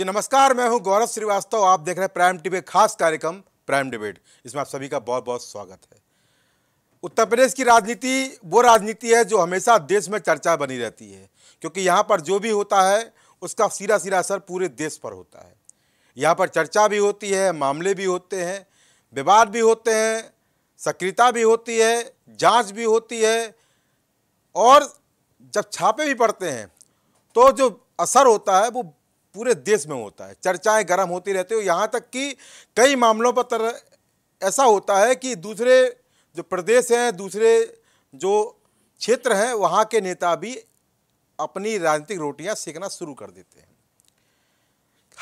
जी नमस्कार, मैं हूं गौरव श्रीवास्तव। आप देख रहे हैं प्राइम टीवी खास कार्यक्रम प्राइम डिबेट। इसमें आप सभी का बहुत बहुत स्वागत है। उत्तर प्रदेश की राजनीति वो राजनीति है जो हमेशा देश में चर्चा बनी रहती है, क्योंकि यहाँ पर जो भी होता है उसका सीधा सीधा असर पूरे देश पर होता है। यहाँ पर चर्चा भी होती है, मामले भी होते हैं, विवाद भी होते हैं, सक्रियता भी होती है, जाँच भी होती है, और जब छापे भी पड़ते हैं तो जो असर होता है वो पूरे देश में होता है। चर्चाएं गर्म होती रहती है। यहाँ तक कि कई मामलों पर ऐसा होता है कि दूसरे जो प्रदेश हैं, दूसरे जो क्षेत्र हैं, वहाँ के नेता भी अपनी राजनीतिक रोटियाँ सेकना शुरू कर देते हैं।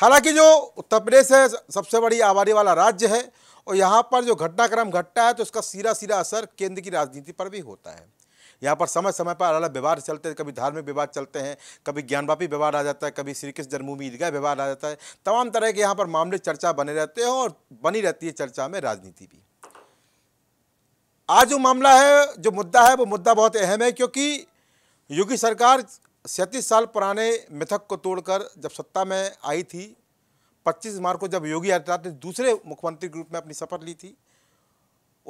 हालांकि जो उत्तर प्रदेश है सबसे बड़ी आबादी वाला राज्य है, और यहाँ पर जो घटनाक्रम घटता है तो उसका सीधा सीधा असर केंद्र की राजनीति पर भी होता है। यहाँ पर समय समय पर अलग अलग विवाद चलते हैं। कभी धार्मिक विवाद चलते हैं, कभी ज्ञानवापी विवाद आ जाता है, कभी श्री कृष्ण जन्मभूमि ईदगाह विवाद आ जाता है। तमाम तरह के यहाँ पर मामले चर्चा बने रहते हैं, और बनी रहती है चर्चा में राजनीति भी। आज जो मामला है, जो मुद्दा है, वो मुद्दा बहुत अहम है, क्योंकि योगी सरकार 37 साल पुराने मिथक को तोड़कर जब सत्ता में आई थी, 25 मार्च को जब योगी आदित्यनाथ ने दूसरे मुख्यमंत्री के रूप में अपनी शपथ ली थी,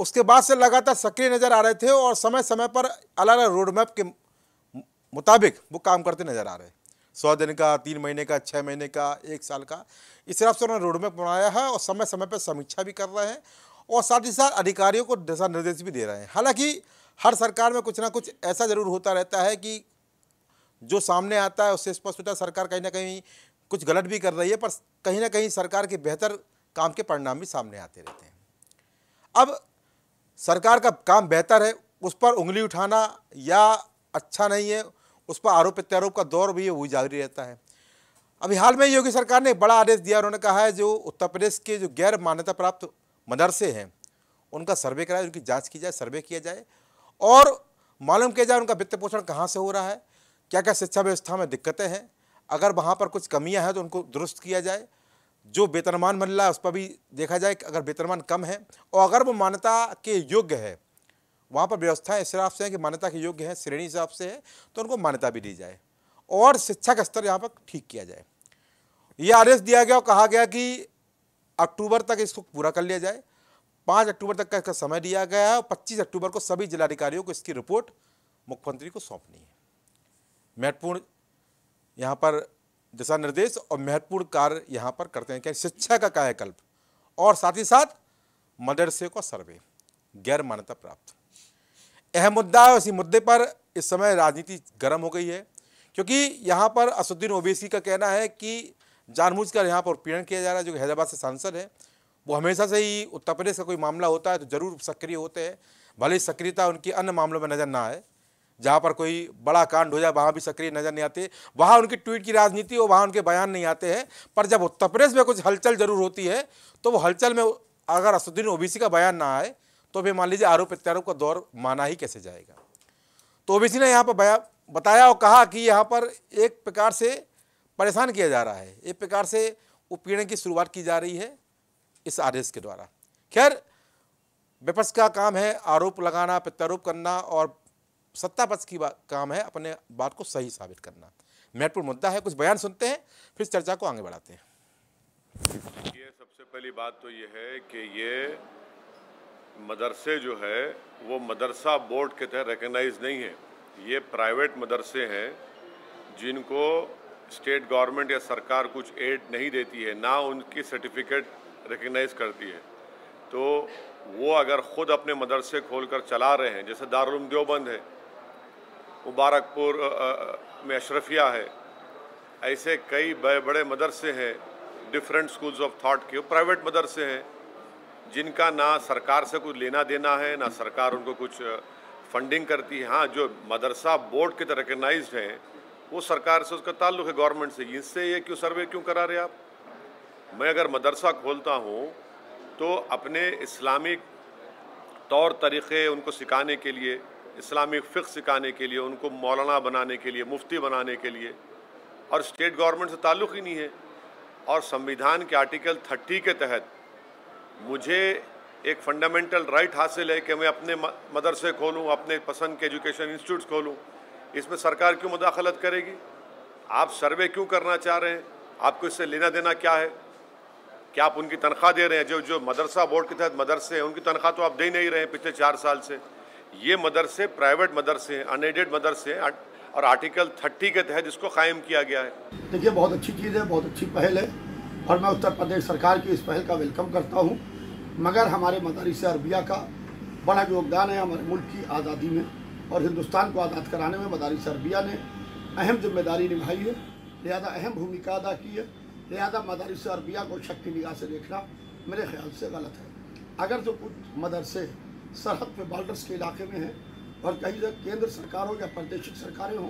उसके बाद से लगातार सक्रिय नज़र आ रहे थे, और समय समय पर अलग अलग रोडमैप के मुताबिक वो काम करते नज़र आ रहे हैं। 100 दिन का, 3 महीने का, 6 महीने का, 1 साल का, इस हिसाब से उन्होंने रोडमैप बनाया है, और समय समय पर समीक्षा भी कर रहे हैं, और साथ ही साथ अधिकारियों को दिशा निर्देश भी दे रहे हैं। हालांकि हर सरकार में कुछ ना कुछ ऐसा ज़रूर होता रहता है कि जो सामने आता है उससे स्पष्ट होता है सरकार कहीं ना कहीं कुछ गलत भी कर रही है, पर कहीं ना कहीं सरकार के बेहतर काम के परिणाम भी सामने आते रहते हैं। अब सरकार का काम बेहतर है, उस पर उंगली उठाना या अच्छा नहीं है, उस पर आरोप प्रत्यारोप का दौर भी वही जारी रहता है। अभी हाल में योगी सरकार ने एक बड़ा आदेश दिया। उन्होंने कहा है जो उत्तर प्रदेश के जो गैर मान्यता प्राप्त मदरसे हैं उनका सर्वे कराए, उनकी जांच की जाए, सर्वे किया जाए, और मालूम किया जाए उनका वित्त पोषण कहाँ से हो रहा है, क्या क्या शिक्षा व्यवस्था में दिक्कतें हैं, अगर वहाँ पर कुछ कमियाँ हैं तो उनको दुरुस्त किया जाए। जो वेतनमान मिल रहा है उस पर भी देखा जाए कि अगर वेतनमान कम है और अगर वो मान्यता के योग्य है, वहाँ पर व्यवस्थाएं इस हिसाब से हैं कि मान्यता के योग्य है, श्रेणी हिसाब से है, तो उनको मान्यता भी दी जाए, और शिक्षा का स्तर यहाँ पर ठीक किया जाए। यह आदेश दिया गया और कहा गया कि अक्टूबर तक इसको पूरा कर लिया जाए। 5 अक्टूबर तक का इसका समय दिया गया है, और 25 अक्टूबर को सभी जिलाधिकारियों को इसकी रिपोर्ट मुख्यमंत्री को सौंपनी है। महत्वपूर्ण यहाँ पर दिशा निर्देश और महत्वपूर्ण कार्य यहाँ पर करते हैं कि शिक्षा का कायाकल्प, और साथ ही साथ मदरसे को सर्वे गैर मान्यता प्राप्त अहम मुद्दा है। इसी मुद्दे पर इस समय राजनीति गर्म हो गई है, क्योंकि यहाँ पर असदुद्दीन ओवैसी का कहना है कि जानबूझकर यहाँ पर उत्पीड़न किया जा रहा है। जो हैदराबाद से सांसद है, वो हमेशा से ही उत्तर प्रदेश का कोई मामला होता है तो ज़रूर सक्रिय होते हैं, भले ही सक्रियता उनकी अन्य मामलों में नज़र ना आए। जहाँ पर कोई बड़ा कांड हो जाए वहाँ भी सक्रिय नजर नहीं आते, वहाँ उनकी ट्वीट की राजनीति और वहाँ उनके बयान नहीं आते हैं। पर जब उत्तर प्रदेश में कुछ हलचल जरूर होती है तो वो हलचल में अगर असदुद्दीन ओवैसी का बयान ना आए तो भी मान लीजिए आरोप प्रत्यारोप का दौर माना ही कैसे जाएगा। तो ओवैसी ने यहाँ पर बताया और कहा कि यहाँ पर एक प्रकार से परेशान किया जा रहा है, एक प्रकार से उत्पीड़न की शुरुआत की जा रही है इस आदेश के द्वारा। खैर, विपक्ष का काम है आरोप लगाना, प्रत्यारोप करना, और सत्ता पक्ष की काम है अपने बात को सही साबित करना। महत्वपूर्ण मुद्दा है। कुछ बयान सुनते हैं, फिर चर्चा को आगे बढ़ाते हैं। ये सबसे पहली बात तो ये है कि ये मदरसे जो है वो मदरसा बोर्ड के तहत रिकग्नाइज नहीं है। ये प्राइवेट मदरसे हैं जिनको स्टेट गवर्नमेंट या सरकार कुछ एड नहीं देती है, ना उनकी सर्टिफिकेट रिकग्नाइज करती है। तो वो अगर ख़ुद अपने मदरसे खोलकर चला रहे हैं, जैसे दारुल उलूम देवबंद है, मुबारकपुर में अशरफिया है, ऐसे कई बड़े बड़े मदरसे हैं डिफरेंट स्कूल्स ऑफ थॉट के, प्राइवेट मदरसे हैं जिनका ना सरकार से कुछ लेना देना है, ना सरकार उनको कुछ फंडिंग करती है। हाँ, जो मदरसा बोर्ड के तरह रिकग्नाइज हैं वो सरकार से उसका ताल्लुक है, गवर्नमेंट से। इससे ये क्यों सर्वे क्यों करा रहे आप? मैं अगर मदरसा खोलता हूँ तो अपने इस्लामिक तौर तरीक़े उनको सिखाने के लिए, इस्लामिक फ़िक़ सिखाने के लिए, उनको मौलाना बनाने के लिए, मुफ्ती बनाने के लिए, और स्टेट गवर्नमेंट से ताल्लुक़ ही नहीं है। और संविधान के आर्टिकल 30 के तहत मुझे एक फ़ंडामेंटल राइट हासिल है कि मैं अपने मदरसे खोलूं, अपने पसंद के एजुकेशन इंस्टीट्यूट्स खोलूं। इसमें सरकार क्यों मुदाखलत करेगी? आप सर्वे क्यों करना चाह रहे हैं? आपको इससे लेना देना क्या है? क्या आप उनकी तनख्वाह दे रहे हैं? जो जो मदरसा बोर्ड के तहत मदरसे हैं उनकी तनख्वाह तो आप दे ही नहीं रहे हैं पिछले 4 साल से। ये मदरसे प्राइवेट मदरसे हैं, अनएडेड मदरसे हैं और आर्टिकल 30 के तहत इसको कायम किया गया है। देखिए, बहुत अच्छी चीज़ है, बहुत अच्छी पहल है और मैं उत्तर प्रदेश सरकार की इस पहल का वेलकम करता हूँ। मगर हमारे मदारिस अरबिया का बड़ा योगदान है हमारे मुल्क की आज़ादी में और हिंदुस्तान को आज़ाद कराने में मदारिस अरबिया ने अहम जिम्मेदारी निभाई है, लिहाजा अहम भूमिका अदा की है। लिहाजा मदारिस अरबिया को शक की निगाह से देखना मेरे ख्याल से गलत है। अगर जो कुछ मदरसे सरहद पे बॉर्डर्स के इलाके में हैं और कहीं जब केंद्र सरकार हो या प्रादेशिक सरकारें हों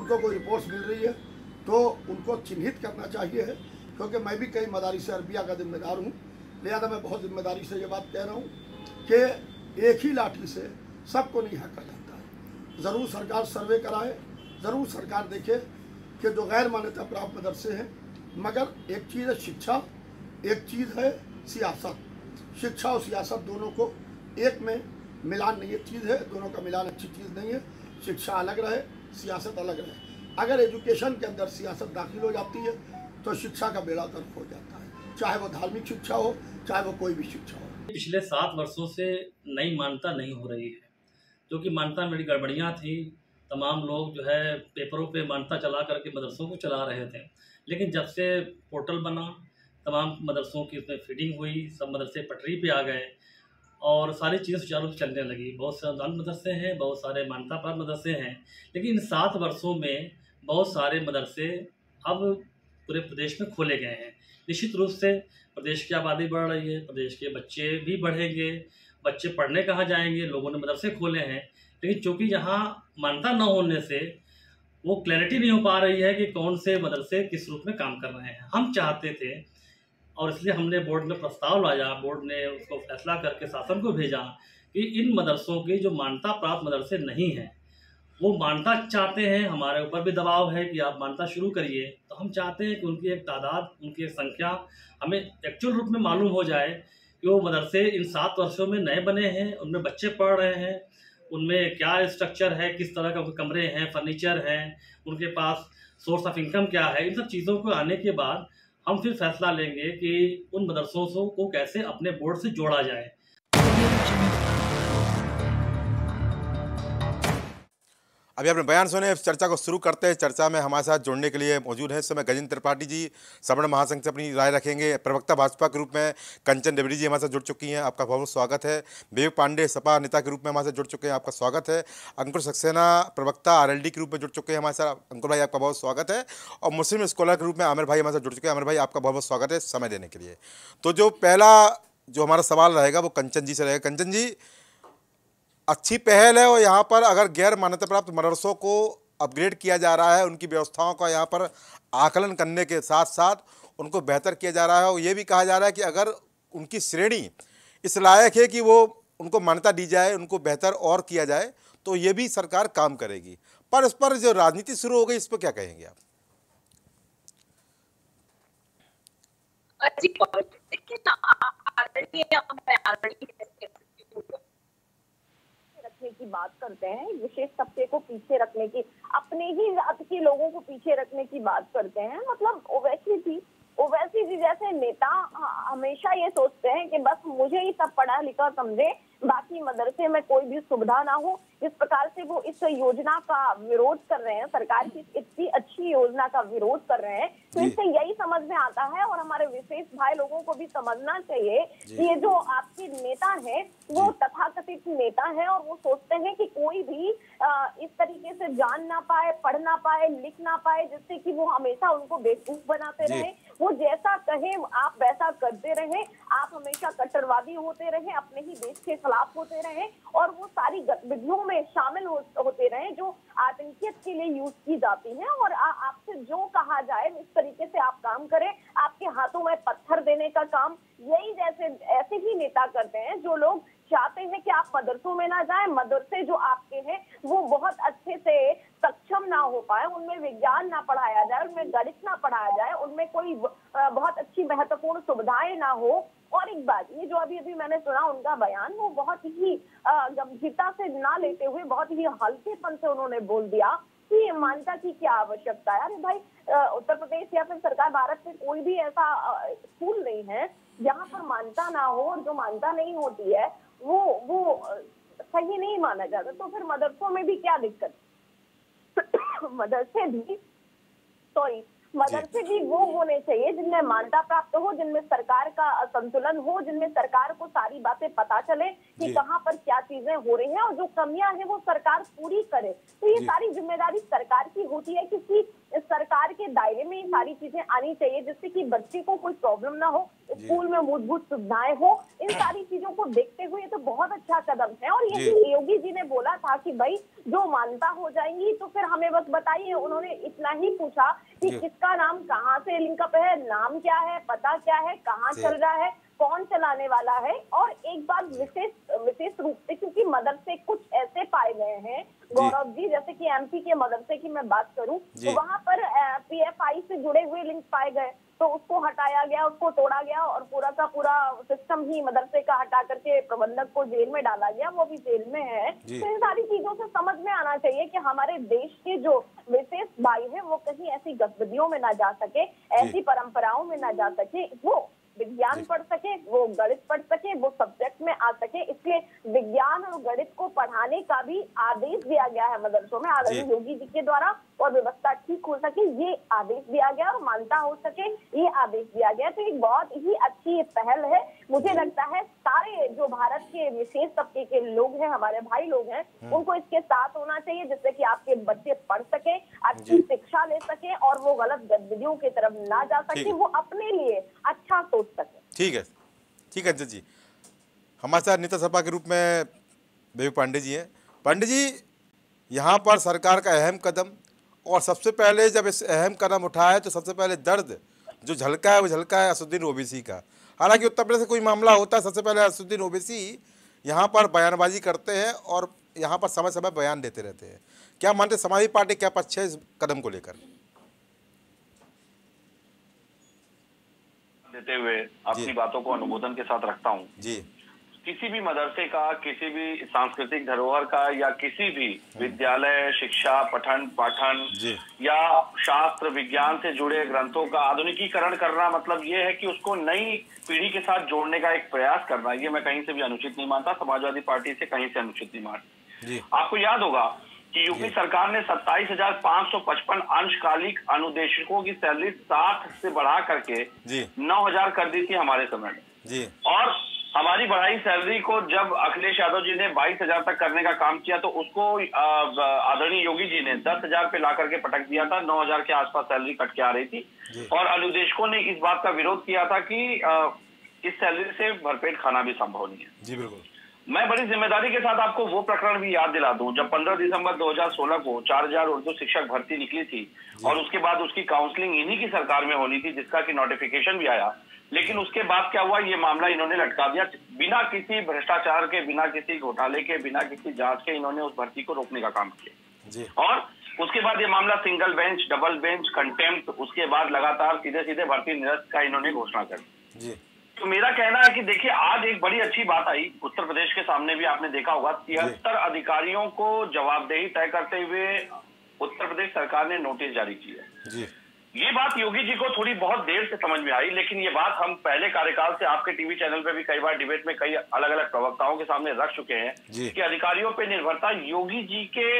उनको कोई रिपोर्ट्स मिल रही है तो उनको चिन्हित करना चाहिए है, क्योंकि मैं भी कई मदारिस अरबिया का जिम्मेदार हूँ। लिहाजा मैं बहुत जिम्मेदारी से ये बात कह रहा हूँ कि एक ही लाठी से सबको नहीं हका जाता है। ज़रूर सरकार सर्वे कराए, ज़रूर सरकार देखे कि जो गैर मान्यता प्राप्त मदरसे हैं, मगर एक चीज़ है शिक्षा, एक चीज़ है सियासत। शिक्षा और सियासत दोनों को एक में मिलान नहीं, एक चीज़ है, दोनों का मिलान अच्छी चीज़ नहीं है। शिक्षा अलग रहे, सियासत अलग रहे। अगर एजुकेशन के अंदर सियासत दाखिल हो जाती है तो शिक्षा का बेड़ा गर्क हो जाता है, चाहे वो धार्मिक शिक्षा हो, चाहे वो कोई भी शिक्षा हो। पिछले 7 वर्षों से नई मान्यता नहीं हो रही है, जो कि मान्यता में बड़ी गड़बड़ियाँ थी। तमाम लोग जो है पेपरों पे मान्यता चला करके मदरसों को चला रहे थे, लेकिन जब से पोर्टल बना तमाम मदरसों की उसमें फीडिंग हुई, सब मदरसे पटरी पे आ गए और सारी चीज़ें सुचारू चलने लगी। बहुत से अनुदान मदरसे हैं, बहुत सारे मान्यता प्राप्त मदरसे हैं, लेकिन इन 7 वर्षों में बहुत सारे मदरसे अब पूरे प्रदेश में खोले गए हैं। निश्चित रूप से प्रदेश की आबादी बढ़ रही है, प्रदेश के बच्चे भी बढ़ेंगे, बच्चे पढ़ने कहाँ जाएंगे? लोगों ने मदरसे खोले हैं, लेकिन चूँकि यहाँ मान्यता न होने से वो क्लैरिटी नहीं हो पा रही है कि कौन से मदरसे किस रूप में काम कर रहे हैं। हम चाहते थे और इसलिए हमने बोर्ड में प्रस्ताव लाया, बोर्ड ने उसको फैसला करके शासन को भेजा कि इन मदरसों की जो मान्यता प्राप्त मदरसे नहीं हैं वो मान्यता चाहते हैं। हमारे ऊपर भी दबाव है कि आप मान्यता शुरू करिए, तो हम चाहते हैं कि उनकी एक तादाद, उनकी एक संख्या हमें एक्चुअल रूप में मालूम हो जाए कि वो मदरसे इन 7 वर्षों में नए बने हैं, उनमें बच्चे पढ़ रहे हैं, उनमें क्या स्ट्रक्चर है, किस तरह का उनके कमरे हैं, फर्नीचर हैं, उनके पास सोर्स ऑफ इनकम क्या है। इन सब चीज़ों को आने के बाद हम फिर फैसला लेंगे कि उन मदरसों को कैसे अपने बोर्ड से जोड़ा जाए। अभी अपने बयान सुने, इस चर्चा को शुरू करते हैं। चर्चा में हमारे साथ जुड़ने के लिए मौजूद है इस समय गजेंद्र त्रिपाठी जी, सवर्ण महासंघ से अपनी राय रखेंगे। प्रवक्ता भाजपा के रूप में कंचन डिबरी जी हमारे साथ जुड़ चुकी हैं, आपका बहुत बहुत स्वागत है। विवेक पांडे सपा नेता के रूप में हमारे साथ जुड़ चुके हैं, आपका स्वागत है। अंकुर सक्सेना प्रवक्ता RLD के रूप में जुड़ चुके हैं हमारे साथ, अंकुर भाई आपका बहुत स्वागत है। और मुस्लिम स्कॉलर के रूप में आमिर भाई हमारे साथ जुड़ चुके हैं, आमिर भाई आपका बहुत बहुत स्वागत है समय देने के लिए। तो जो पहला जो हमारा सवाल रहेगा वो कंचन जी से रहेगा। कंचन जी, अच्छी पहल है और यहाँ पर अगर गैर मान्यता प्राप्त मदरसों को अपग्रेड किया जा रहा है, उनकी व्यवस्थाओं का यहाँ पर आकलन करने के साथ साथ उनको बेहतर किया जा रहा है और ये भी कहा जा रहा है कि अगर उनकी श्रेणी इस लायक है कि वो उनको मान्यता दी जाए, उनको बेहतर और किया जाए, तो ये भी सरकार काम करेगी। पर इस पर जो राजनीति शुरू हो गई, इस पर क्या कहेंगे आप? की बात करते हैं, विशेष तबके को पीछे रखने की, अपने ही जात के लोगों को पीछे रखने की बात करते हैं। मतलब ओवैसी जी जैसे नेता हमेशा ये सोचते हैं कि बस मुझे ही सब पढ़ा लिखा समझे, बाकी मदरसे में कोई भी सुविधा ना हो। जिस प्रकार से वो इस योजना का विरोध कर रहे हैं, सरकार की इतनी अच्छी योजना का विरोध कर रहे हैं, तो इससे यही समझ में आता है और हमारे विशेष भाई लोगों को भी समझना चाहिए कि ये जो आपके नेता हैं वो तथाकथित नेता हैं और वो सोचते हैं कि कोई भी इस तरीके से जान ना पाए, पढ़ ना पाए, लिख ना पाए, जिससे कि वो हमेशा उनको बेवकूफ बनाते रहे, वो जैसा कहे आप वैसा करते रहे, आप हमेशा कट्टरवादी होते रहे, अपने ही देश के खिलाफ होते रहे और वो सारी गतिविधियों में शामिल होते रहे जो आतंकियत के लिए यूज की जाती है। और आपसे जो कहा जाए इस तरीके से आप काम करें, आपके हाथों में पत्थर देने का काम यही जैसे ऐसे ही नेता करते हैं। जो लोग चाहते हैं कि आप मदरसों में ना जाएं, मदरसे जो आपके हैं वो बहुत अच्छे से सक्षम ना हो पाए, उनमें विज्ञान ना पढ़ाया जाए, उनमें गणित ना पढ़ाया जाए, उनमें कोई बहुत अच्छी महत्वपूर्ण सुविधाएं ना हो। और एक बात ये जो अभी अभी मैंने सुना उनका बयान, वो बहुत ही गंभीरता से ना लेते हुए बहुत ही हल्केपन से उन्होंने बोल दिया इसकी मान्यता की क्या आवश्यकता है? अरे भाई, उत्तर प्रदेश या फिर सरकार भारत में कोई भी ऐसा स्कूल नहीं है जहाँ पर मान्यता ना हो, और जो मान्यता नहीं होती है वो सही नहीं माना जाता। तो फिर मदरसों में भी क्या दिक्कत? मदरसे भी वो होने चाहिए जिनमें मान्यता प्राप्त हो, जिनमें सरकार का संतुलन हो, जिनमें सरकार को सारी बातें पता चले कि कहाँ पर क्या चीजें हो रही हैं, और जो कमियां हैं वो सरकार पूरी करे। तो ये सारी जिम्मेदारी सरकार की होती है, क्योंकि सरकार के दायरे में ये सारी चीजें आनी चाहिए जिससे कि बच्चे को कोई प्रॉब्लम ना हो, स्कूल में मूलभूत सुविधाएं हो। इन सारी चीजों को देखते हुए तो बहुत अच्छा कदम है। और ये योगी जी ने बोला था कि भाई जो मान्यता हो जाएंगी तो फिर हमें बस बताइए, उन्होंने इतना ही पूछा कि किसका नाम कहाँ से लिंकअप है, नाम क्या है, पता क्या है, कहाँ चल रहा है, कौन चलाने वाला है। और एक बात विशेष रूप से, क्योंकि मदरसे कुछ ऐसे पाए गए हैं गौरव जी, जैसे कि एमपी के मदरसे की मैं बात करूं तो वहां पर पीएफआई से जुड़े हुए लिंक पाए गए, तो उसको हटाया गया, उसको तोड़ा गया, और पूरा का पूरा सिस्टम ही मदरसे का हटा करके प्रबंधक को जेल में डाला गया, वो भी जेल में है। तो इन सारी चीजों से समझ में आना चाहिए कि हमारे देश के जो विशेष भाई है वो कहीं ऐसी गतिविधियों में ना जा सके, ऐसी परंपराओं में ना जा सके, वो विज्ञान पढ़ सके, वो गणित पढ़ सके, वो सब्जेक्ट में आ सके। इसलिए विज्ञान और गणित को पढ़ाने का भी आदेश दिया गया है मदरसों में आदरणीय योगी जी के द्वारा, और व्यवस्था ठीक हो सके ये आदेश दिया गया, और मान्यता हो सके ये आदेश दिया गया। तो एक बहुत ही अच्छी पहल है। मुझे लगता है सारे जो भारत के विशेष तबके के लोग हैं, हमारे भाई लोग हैं, उनको इसके साथ होना चाहिए जिससे कि आपके बच्चे पढ़ सके, अच्छी शिक्षा ले सके, और वो गलत गतिविधियों की तरफ ना जा सके, वो अपने लिए अच्छा सोच सके। ठीक है अजय जी, हमारे साथ नेता सभा के रूप में देवी पांडे जी हैं। पांडे जी, यहाँ पर सरकार का अहम कदम, और सबसे पहले जब इस अहम कदम उठाया तो सबसे पहले दर्द जो झलका है वो झलका है असदुद्दीन ओवैसी का। हालांकि उत्तर प्रदेश से कोई मामला होता है सबसे पहले असदुद्दीन ओवैसी यहाँ पर बयानबाजी करते हैं और यहाँ पर समय समय बयान देते रहते हैं। क्या मानते समाजवादी पार्टी क्या पक्ष है इस कदम को लेकर? देते हुए अपनी बातों को अनुमोदन के साथ रखता हूँ। किसी भी मदरसे का, किसी भी सांस्कृतिक धरोहर का, या किसी भी विद्यालय शिक्षा पठन पाठन या शास्त्र विज्ञान से जुड़े ग्रंथों का आधुनिकीकरण करना मतलब ये है कि उसको नई पीढ़ी के साथ जोड़ने का एक प्रयास करना। ये मैं कहीं से भी अनुचित नहीं मानता, समाजवादी पार्टी से कहीं से अनुचित नहीं मानती। आपको याद होगा कि यूपी सरकार ने 27,555 अंशकालिक अनुदेशकों की सैलरी 7 से बढ़ा करके 9,000 कर दी थी हमारे समय में, और हमारी बढ़ाई सैलरी को जब अखिलेश यादव जी ने 22,000 तक करने का काम किया तो उसको आदरणीय योगी जी ने 10,000 पे ला करके पटक दिया था। 9,000 के आसपास सैलरी कट के आ रही थी, और अनुदेशकों ने इस बात का विरोध किया था कि इस सैलरी से भरपेट खाना भी संभव नहीं है। जी बिल्कुल। मैं बड़ी जिम्मेदारी के साथ आपको वो प्रकरण भी याद दिला दूं जब 15 दिसंबर 2016 को 4000 उर्दू शिक्षक भर्ती निकली थी, और उसके बाद उसकी काउंसलिंग इन्हीं की सरकार में होनी थी, जिसका कि नोटिफिकेशन भी आया, लेकिन उसके बाद क्या हुआ, ये मामला इन्होंने लटका दिया। बिना किसी भ्रष्टाचार के, बिना किसी घोटाले के, बिना किसी जांच के इन्होंने उस भर्ती को रोकने का काम किया, और उसके बाद ये मामला single bench, double bench, contempt, उसके बाद लगातार सीधे सीधे भर्ती निरस्त का इन्होंने घोषणा कर दी। तो मेरा कहना है कि देखिए, आज एक बड़ी अच्छी बात आई उत्तर प्रदेश के सामने भी, आपने देखा होगा 73 अधिकारियों को जवाबदेही तय करते हुए उत्तर प्रदेश सरकार ने नोटिस जारी किया। ये बात योगी जी को थोड़ी बहुत देर से समझ में आई, लेकिन ये बात हम पहले कार्यकाल से आपके टीवी चैनल पे भी कई बार डिबेट में कई अलग अलग प्रवक्ताओं के सामने रख चुके हैं कि अधिकारियों पर निर्भरता योगी जी के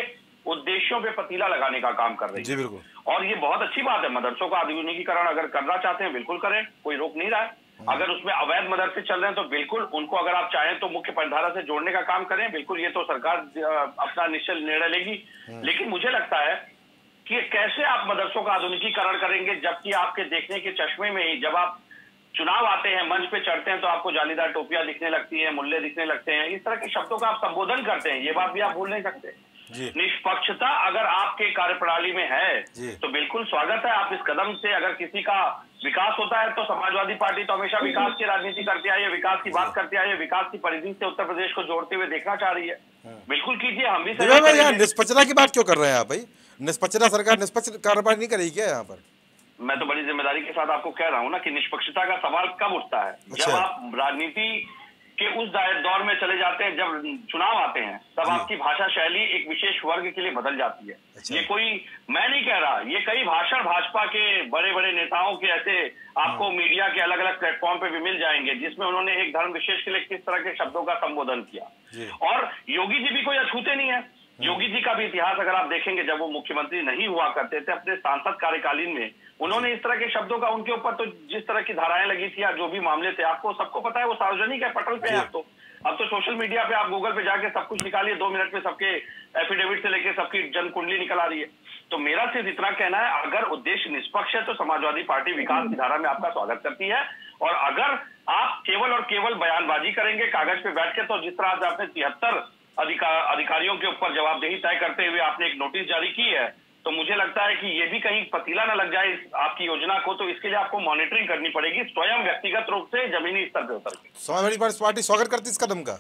उद्देश्यों पे पतीला लगाने का काम कर रही है। और ये बहुत अच्छी बात है, मदरसों का आधुनिकीकरण अगर करना चाहते हैं बिल्कुल करें, कोई रोक नहीं रहा है। अगर उसमें अवैध मदरसे चल रहे हैं तो बिल्कुल उनको, अगर आप चाहें तो मुख्य पंचधारा से जोड़ने का काम करें, बिल्कुल ये तो सरकार अपना निश्चय निर्णय लेगी। लेकिन मुझे लगता है कि कैसे आप मदरसों का आधुनिकीकरण करेंगे, जबकि आपके देखने के चश्मे में ही जब आप चुनाव आते हैं, मंच पे चढ़ते हैं, तो आपको जालीदार टोपियां दिखने लगती है, मुल्ले दिखने लगते हैं, इस तरह के शब्दों का आप संबोधन करते हैं, ये बात भी आप भूल नहीं सकते। निष्पक्षता अगर आपके कार्यप्रणाली में है तो बिल्कुल स्वागत है। आप इस कदम से, अगर किसी का विकास होता है तो समाजवादी पार्टी तो हमेशा विकास की राजनीति करती आई है, विकास की बात करती आई है, विकास की परिधि से उत्तर प्रदेश को जोड़ते हुए देखना चाह रही है, बिल्कुल कीजिए। हम भी निष्पक्षता की बात क्यों कर रहे हैं आप भाई? निष्पक्षता सरकार निष्पक्ष कार्यवाही नहीं करेगी क्या यहाँ पर? मैं तो बड़ी जिम्मेदारी के साथ आपको कह रहा हूँ ना कि निष्पक्षता का सवाल कब उठता है जब आप राजनीति कि उस दौर में चले जाते हैं जब चुनाव आते हैं, तब आपकी भाषा शैली एक विशेष वर्ग के लिए बदल जाती है। अच्छा। ये कोई मैं नहीं कह रहा, ये कई भाषण भाजपा के बड़े बड़े नेताओं के ऐसे आपको मीडिया के अलग अलग प्लेटफॉर्म पे भी मिल जाएंगे जिसमें उन्होंने एक धर्म विशेष के लिए किस तरह के शब्दों का संबोधन किया। और योगी जी भी कोई अछूते नहीं है, योगी जी का भी इतिहास अगर आप देखेंगे, जब वो मुख्यमंत्री नहीं हुआ करते थे अपने सांसद कार्यकालीन में उन्होंने इस तरह के शब्दों का उनके ऊपर तो जिस तरह की धाराएं लगी थी या जो भी मामले थे आपको सबको पता है, वो सार्वजनिक है, पटल पे है। अब तो सोशल मीडिया पे आप गूगल पे जाके सब कुछ निकालिए, 2 मिनट में सबके एफिडेविट से लेके सबकी जन कुंडली निकल आ रही है। तो मेरा सिर्फ इतना कहना है, अगर उद्देश्य निष्पक्ष है तो समाजवादी पार्टी विकास की धारा में आपका स्वागत करती है, और अगर आप केवल और केवल बयानबाजी करेंगे कागज पे बैठ के, तो जिस तरह आज आपने 73 अधिकारियों के ऊपर जवाबदेही तय करते हुए आपने एक नोटिस जारी की है, तो मुझे लगता है कि ये भी कहीं पतीला ना लग जाए आपकी योजना को, तो इसके लिए आपको मॉनिटरिंग करनी पड़ेगी स्वयं व्यक्तिगत रूप से जमीनी स्तर पे उतर के। समाजवादी पार्टी स्वागत करती इस कदम का,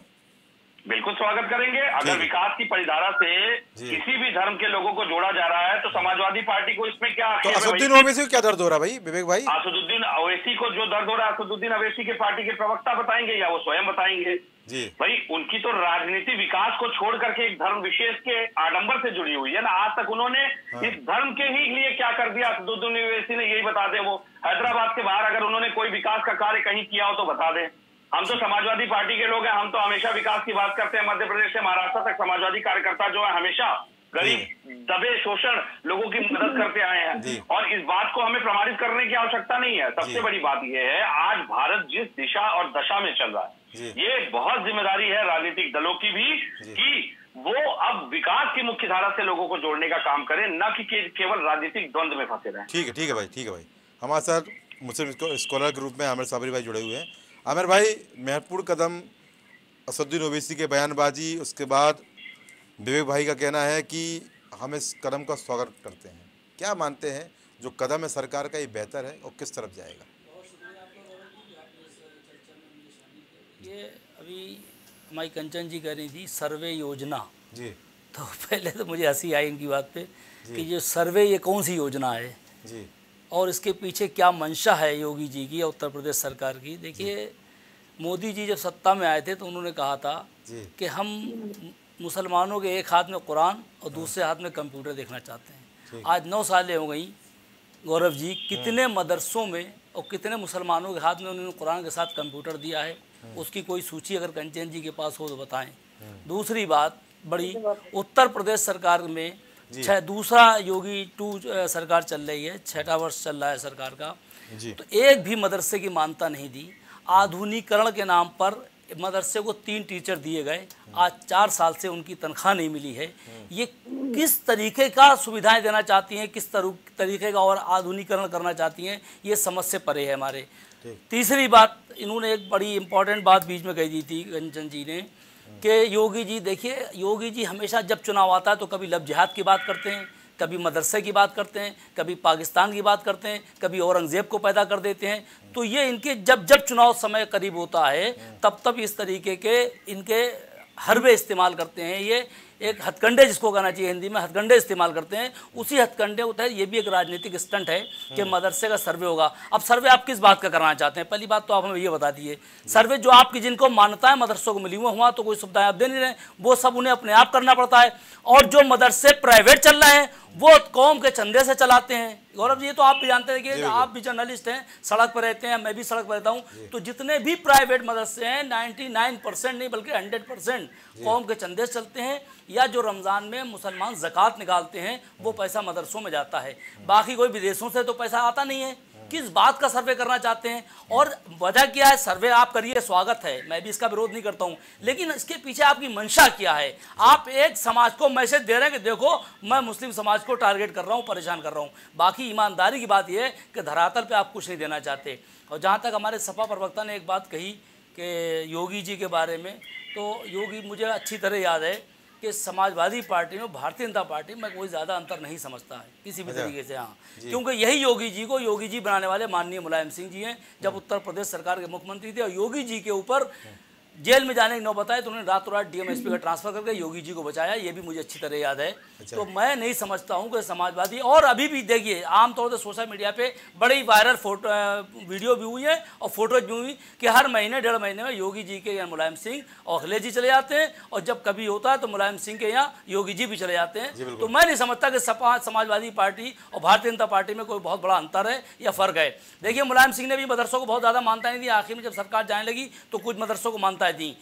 बिल्कुल स्वागत करेंगे। अगर विकास की परिधारा से किसी भी धर्म के लोगों को जोड़ा जा रहा है तो समाजवादी पार्टी को इसमें क्या, तो असदुद्दीन ओवैसी को क्या दर्द हो रहा है भाई, विवेक भाई? असदुद्दीन ओवैसी को जो दर्द हो रहा है असदुद्दीन ओवैसी के पार्टी के प्रवक्ता बताएंगे या वो स्वयं बताएंगे जी। भाई उनकी तो राजनीति विकास को छोड़ करके एक धर्म विशेष के आडंबर से जुड़ी हुई है ना, आज तक उन्होंने इस धर्म के ही लिए क्या कर दिया असदुद्दीन ओवैसी ने, यही बता दे। वो हैदराबाद के बाहर अगर उन्होंने कोई विकास का कार्य कहीं किया हो तो बता दें। हम तो समाजवादी पार्टी के लोग हैं, हम तो हमेशा विकास की बात करते हैं। मध्य प्रदेश से महाराष्ट्र तक समाजवादी कार्यकर्ता जो है हमेशा गरीब दबे शोषण लोगों की मदद करते आए हैं, और इस बात को हमें प्रमाणित करने की आवश्यकता नहीं है। सबसे बड़ी बात यह है, आज भारत जिस दिशा और दशा में चल रहा है, ये बहुत जिम्मेदारी है राजनीतिक दलों की भी कि वो अब विकास की मुख्य धारा से लोगों को जोड़ने का काम करें, न कि केवल राजनीतिक द्वंद्व में फंसे रहें। ठीक है भाई। हमारे साथ मुस्लिम स्कॉलर ग्रुप में आमिर साबरी भाई जुड़े हुए हैं। आमिर भाई, महत्वपूर्ण कदम असदुद्दीन ओवैसी के बयानबाजी, उसके बाद विवेक भाई का कहना है कि हम इस कदम का स्वागत करते हैं। क्या मानते हैं जो कदम है सरकार का, ये बेहतर है और किस तरफ जाएगा? ये अभी हमारी कंचन जी कह रही थी सर्वे योजना जी, तो पहले तो मुझे हंसी आई इनकी बात पे कि जो सर्वे ये कौन सी योजना है जी, और इसके पीछे क्या मंशा है योगी जी की या उत्तर प्रदेश सरकार की। देखिए, मोदी जी जब सत्ता में आए थे तो उन्होंने कहा था कि हम मुसलमानों के एक हाथ में कुरान और दूसरे हाथ में कंप्यूटर देखना चाहते हैं। आज 9 सालें हो गई, गौरव जी, कितने मदरसों में और कितने मुसलमानों के हाथ में उन्होंने कुरान के साथ कंप्यूटर दिया है, उसकी कोई सूची अगर कंचन जी के पास हो तो बताएं। दूसरी बात बड़ी, उत्तर प्रदेश सरकार में दूसरा योगी टू सरकार चल रही है, 6वां वर्ष चल रहा है सरकार का, तो एक भी मदरसे की मान्यता नहीं दी। आधुनिकीकरण के नाम पर मदरसे को 3 टीचर दिए गए, आज 4 साल से उनकी तनख्वाह नहीं मिली है। ये किस तरीके का सुविधाएं देना चाहती हैं, किस तरीके का और आधुनिकीकरण करना चाहती हैं, ये समझ से परे है हमारे। तीसरी बात, इन्होंने एक बड़ी इम्पोर्टेंट बात बीच में कही दी थी कंचन जी ने कि योगी जी, देखिए योगी जी हमेशा जब चुनाव आता है तो कभी लव जिहाद की बात करते हैं, कभी मदरसे की बात करते हैं, कभी पाकिस्तान की बात करते हैं, कभी औरंगज़ेब को पैदा कर देते हैं। तो ये इनके जब जब चुनाव समय करीब होता है तब तब इस तरीके के इनके हरबे इस्तेमाल करते हैं। ये एक हथकंडे, जिसको कहना चाहिए हिंदी में, हथकंडे इस्तेमाल करते हैं। उसी हथकंडे होता है, ये भी एक राजनीतिक स्टंट है कि मदरसे का सर्वे होगा। अब सर्वे आप किस बात का कराना चाहते हैं, पहली बात तो आप हमें ये बता दिए। सर्वे जो आपकी जिनको मान्यताएं मदरसों को मिली हुई, वहाँ तो कोई सुविधाएं आप दे नहीं रहे, वो सब उन्हें अपने आप करना पड़ता है। और जो मदरसे प्राइवेट चल रहे हैं वो कौम के चंदे से चलाते हैं। गौरव जी, ये तो आप भी जानते हैं कि आप भी जर्नलिस्ट हैं, सड़क पर रहते हैं, मैं भी सड़क पर रहता हूँ, तो जितने भी प्राइवेट मदरसे हैं 99% नहीं बल्कि 100% कौम के चंदे से चलते हैं, या जो रमज़ान में मुसलमान ज़कात निकालते हैं वो पैसा मदरसों में जाता है, बाकी कोई विदेशों से तो पैसा आता नहीं है। किस बात का सर्वे करना चाहते हैं और वजह क्या है? सर्वे आप करिए, स्वागत है, मैं भी इसका विरोध नहीं करता हूं, लेकिन इसके पीछे आपकी मंशा क्या है? आप एक समाज को मैसेज दे रहे हैं कि देखो मैं मुस्लिम समाज को टारगेट कर रहा हूं, परेशान कर रहा हूं। बाकी ईमानदारी की बात यह है कि धरातल पर आप कुछ नहीं देना चाहते। और जहाँ तक हमारे सपा प्रवक्ता ने एक बात कही कि योगी जी के बारे में, तो योगी, मुझे अच्छी तरह याद है कि समाजवादी पार्टी में भारतीय जनता पार्टी में कोई ज़्यादा अंतर नहीं समझता है किसी भी तरीके से। हाँ, क्योंकि यही योगी जी को योगी जी बनाने वाले माननीय मुलायम सिंह जी हैं, जब उत्तर प्रदेश सरकार के मुख्यमंत्री थे, और योगी जी के ऊपर जेल में जाने की नौबत आई तो उन्होंने रातों रात डीएमएसपी का ट्रांसफर करके योगी जी को बचाया, ये भी मुझे अच्छी तरह याद है। तो मैं नहीं समझता हूँ कि समाजवादी, और अभी भी देखिए आमतौर पर सोशल मीडिया पे बड़ी वायरल फोटो वीडियो भी हुई है और फोटोज भी हुई कि हर महीने डेढ़ महीने में योगी जी के यहाँ मुलायम सिंह और अखिलेश जी चले जाते हैं और जब कभी होता है तो मुलायम सिंह के यहाँ योगी जी भी चले जाते हैं। तो मैं नहीं समझता कि सपा, समाजवादी पार्टी और भारतीय जनता पार्टी में कोई बहुत बड़ा अंतर है या फर्क है। देखिए मुलायम सिंह ने भी मदरसों को बहुत ज़्यादा मानता नहीं दिया, आखिर में जब सरकार जाने लगी तो कुछ मदरसों को मानता दी।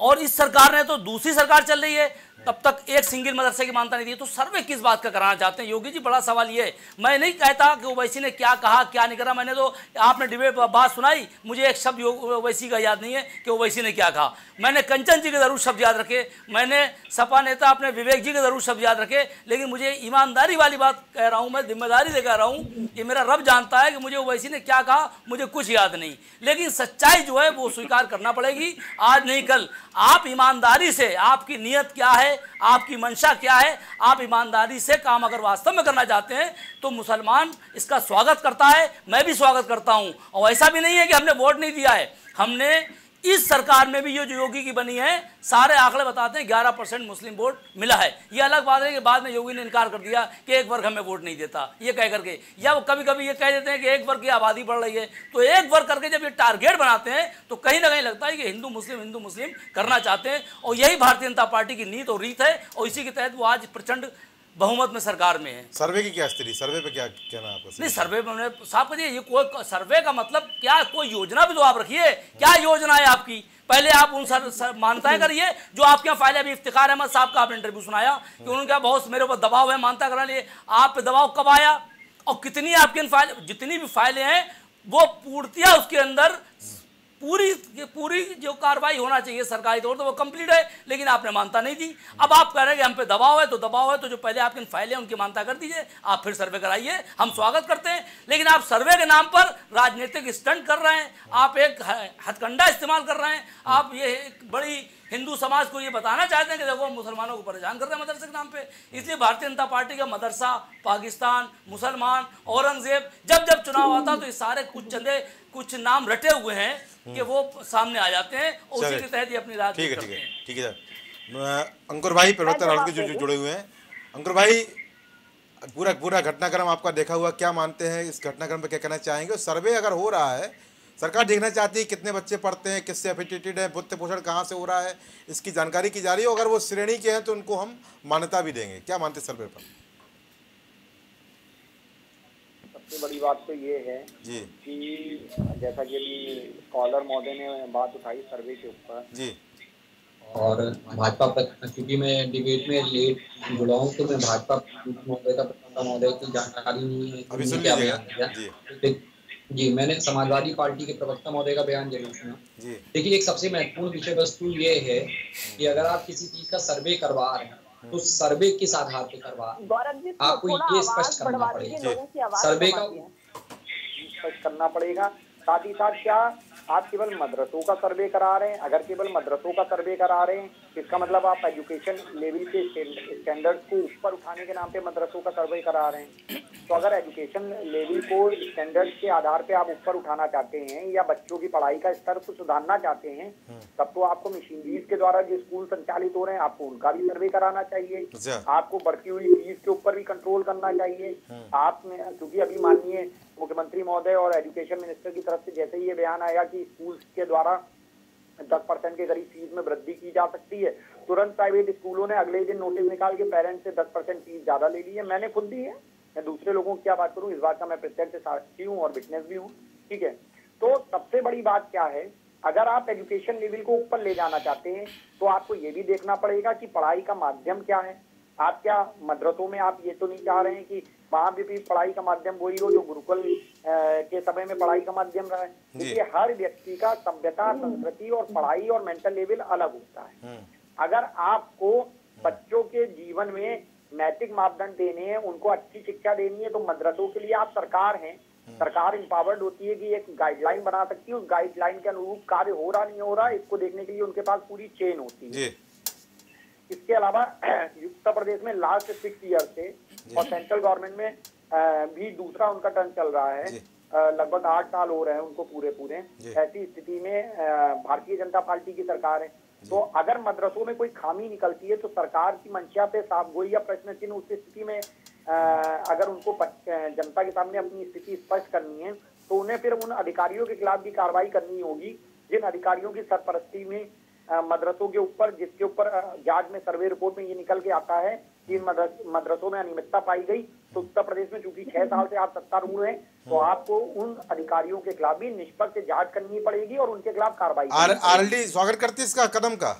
और इस सरकार ने तो दूसरी सरकार चल रही है तब तक एक सिंगल मदरसे की मानता नहीं दी। तो सर्वे किस बात का कराना चाहते हैं योगी जी, बड़ा सवाल ये है। मैं नहीं कहता कि ओवैसी ने क्या कहा क्या नहीं करा, मैंने तो आपने डिबेट बात सुनाई, मुझे एक शब्द ओवैसी का याद नहीं है कि ओवैसी ने क्या कहा। मैंने कंचन जी के जरूर शब्द याद रखे, मैंने सपा नेता अपने विवेक जी के जरूर शब्द याद रखे, लेकिन मुझे ईमानदारी वाली बात कह रहा हूँ, मैं जिम्मेदारी से कह रहा हूँ, ये मेरा रब जानता है कि मुझे ओवैसी ने क्या कहा मुझे कुछ याद नहीं। लेकिन सच्चाई जो है वो स्वीकार करना पड़ेगी, आज नहीं कल। आप ईमानदारी से, आपकी नीयत क्या है, आपकी मंशा क्या है, आप ईमानदारी से काम अगर वास्तव में करना चाहते हैं तो मुसलमान इसका स्वागत करता है, मैं भी स्वागत करता हूं। और ऐसा भी नहीं है कि हमने वोट नहीं दिया है, हमने इस सरकार में भी जो योगी की बनी है सारे आंकड़े बताते हैं 11% मुस्लिम वोट मिला है। ये अलग बात है कि बाद में योगी ने इनकार कर दिया कि एक वर्ग हमें वोट नहीं देता, ये कह करके, या वो कभी कभी ये कह देते हैं कि एक वर्ग की आबादी बढ़ रही है, तो एक वर्ग करके जब ये टारगेट बनाते हैं तो कहीं ना कहीं लगता है कि हिंदू मुस्लिम करना चाहते हैं। और यही भारतीय जनता पार्टी की नीति और रीत है और इसी के तहत वो आज प्रचंड बहुमत में सरकार में है। सर्वे की क्या स्थिति, सर्वे पे क्या कहना आपका? नहीं, सर्वे पे हमने साफ करिए, ये कोई सर्वे का मतलब क्या, कोई योजना भी तो आप रखिए, क्या योजना है आपकी, पहले आप उन मानताएं करिए जो आपके यहाँ फाइल है। अभी इफ्तिखार अहमद साहब का आपने इंटरव्यू सुनाया कि उन्होंने कहा बहुत मेरे ऊपर दबाव है मानता कराने लिए। आप पे दबाव कब आया और कितनी आपकी फाइल, जितनी भी फाइलें हैं वो पूर्तियाँ उसके अंदर पूरी जो कार्रवाई होना चाहिए सरकारी तौर पर वो कंप्लीट है, लेकिन आपने मानता नहीं दी। अब आप कह रहे हैं हम पे दबाव है, तो दबाव है तो जो पहले आपकी फाइलें उनकी मानता कर दीजिए, आप फिर सर्वे कराइए, हम स्वागत करते हैं। लेकिन आप सर्वे के नाम पर राजनीतिक स्टंट कर रहे हैं, आप एक हथकंडा इस्तेमाल कर रहे हैं, आप ये एक बड़ी हिंदू समाज को ये बताना चाहते हैं कि देखो मुसलमानों को परेशान कर रहे हैं मदरसे के नाम पे। इसलिए भारतीय जनता पार्टी का मदरसा, पाकिस्तान, मुसलमान, औरंगजेब, जब जब चुनाव आता तो ये सारे कुछ चंदे कुछ नाम रटे हुए हैं कि वो सामने आ जाते हैं और उसी के तहत ये अपनी राजनीति करते हैं। ठीक है सर, अंकुर भाई पर्वत जुड़े हुए हैं। अंकुर भाई, पूरा घटनाक्रम आपका देखा हुआ, क्या मानते हैं इस घटनाक्रम पर, क्या कहना चाहेंगे? सर्वे अगर हो रहा है, सरकार देखना चाहती है कितने बच्चे पढ़ते हैं, किससे एफिलिएटेड है, वित्त पोषण कहाँ से हो रहा है, इसकी जानकारी की जा रही है। अगर वो श्रेणी के हैं तो उनको हम मान्यता भी देंगे। क्या मानते हैं सर्वे पर? सबसे बड़ी बात तो ये है जी कि जैसा कि स्कॉलर महोदय ने बात उठाई सर्वे के ऊपर जी, और भाजपा चूंकि मैं डिबेट में लेट जुड़ा हूँ तो मैं भाजपा महोदय का महोदय की जानकारी नहीं है जी, मैंने समाजवादी पार्टी के प्रवक्ता महोदय का बयान जरूर सुना। देखिए, एक सबसे महत्वपूर्ण विषय वस्तु ये है कि अगर आप किसी चीज का सर्वे करवा रहे हैं तो सर्वे किस आधार पे करवा रहे हैं, आपको ये स्पष्ट करना पड़ेगा, सर्वे का स्पष्ट करना पड़ेगा। साथ ही साथ क्या आप केवल मदरसों का सर्वे करा रहे हैं? अगर केवल मदरसों का सर्वे करा रहे हैं इसका मतलब आप एजुकेशन लेवल के स्टैंडर्ड को ऊपर उठाने के नाम पे मदरसों का सर्वे करा रहे हैं। तो अगर एजुकेशन लेवल को स्टैंडर्ड के आधार पे आप ऊपर उठाना चाहते हैं या बच्चों की पढ़ाई का स्तर को सुधारना चाहते हैं तब तो आपको मशीनरीज के द्वारा जो स्कूल संचालित हो रहे हैं आपको उनका भी सर्वे कराना चाहिए, आपको बढ़ती हुई फीस के ऊपर भी कंट्रोल करना चाहिए। आपने क्योंकि अभी माननीय मुख्यमंत्री महोदय और एजुकेशन मिनिस्टर की तरफ से जैसे ही ये बयान आया कि स्कूल्स के द्वारा 10% के करीब फीस में वृद्धि की जा सकती है, तुरंत प्राइवेट स्कूलों ने अगले दिन नोटिस निकाल के पेरेंट्स से 10% फीस ज्यादा ले ली है। मैंने खुद दी है, मैं दूसरे लोगों की क्या बात करूं, इस बात का मैं प्रत्यक्ष साक्षी हूं और विटनेस भी हूँ। ठीक है, तो सबसे बड़ी बात क्या है, अगर आप एजुकेशन लेवल को ऊपर ले जाना चाहते हैं तो आपको ये भी देखना पड़ेगा कि पढ़ाई का माध्यम क्या है। आप क्या मदरसों में आप ये तो नहीं चाह रहे हैं कि वहाँ भी पढ़ाई का माध्यम वही हो जो गुरुकुल के समय में पढ़ाई का माध्यम रहा है, क्योंकि हर व्यक्ति का सभ्यता, संस्कृति और पढ़ाई और मेंटल लेवल अलग होता है। अगर आपको बच्चों के जीवन में नैतिक मापदंड देने हैं, उनको अच्छी शिक्षा देनी है, तो मदरसों के लिए आप सरकार हैं, सरकार इंपावर्ड होती है कि एक गाइडलाइन बना सकती है, उस गाइडलाइन के अनुरूप कार्य हो रहा नहीं हो रहा इसको देखने के लिए उनके पास पूरी चेन होती है। इसके अलावा उत्तर प्रदेश में लास्ट 6 ईयर से और सेंट्रल गवर्नमेंट में भी दूसरा उनका टर्न चल रहा है लगभग 8 साल हो रहे हैं उनको पूरे पूरे। ऐसी स्थिति में भारतीय जनता पार्टी की सरकार है, तो अगर मदरसों में कोई खामी निकलती है तो सरकार की मंशा पे साफ गोई या प्रश्न चिन्ह, उस स्थिति में अगर उनको जनता के सामने अपनी स्थिति स्पष्ट करनी है तो उन्हें फिर उन अधिकारियों के खिलाफ भी कार्रवाई करनी होगी जिन अधिकारियों की सरपरस्ती में मदरसों के ऊपर, जिसके ऊपर जांच में सर्वे रिपोर्ट में ये निकल के आता है कि मदरसों में अनियमितता पाई गई। तो उत्तर प्रदेश में चूंकि 6 साल से आप सत्तारूढ़ हैं तो आपको उन अधिकारियों के खिलाफ भी निष्पक्ष जांच करनी पड़ेगी और उनके खिलाफ कार्रवाई। आरएलडी स्वागत करती है इसका कदम का।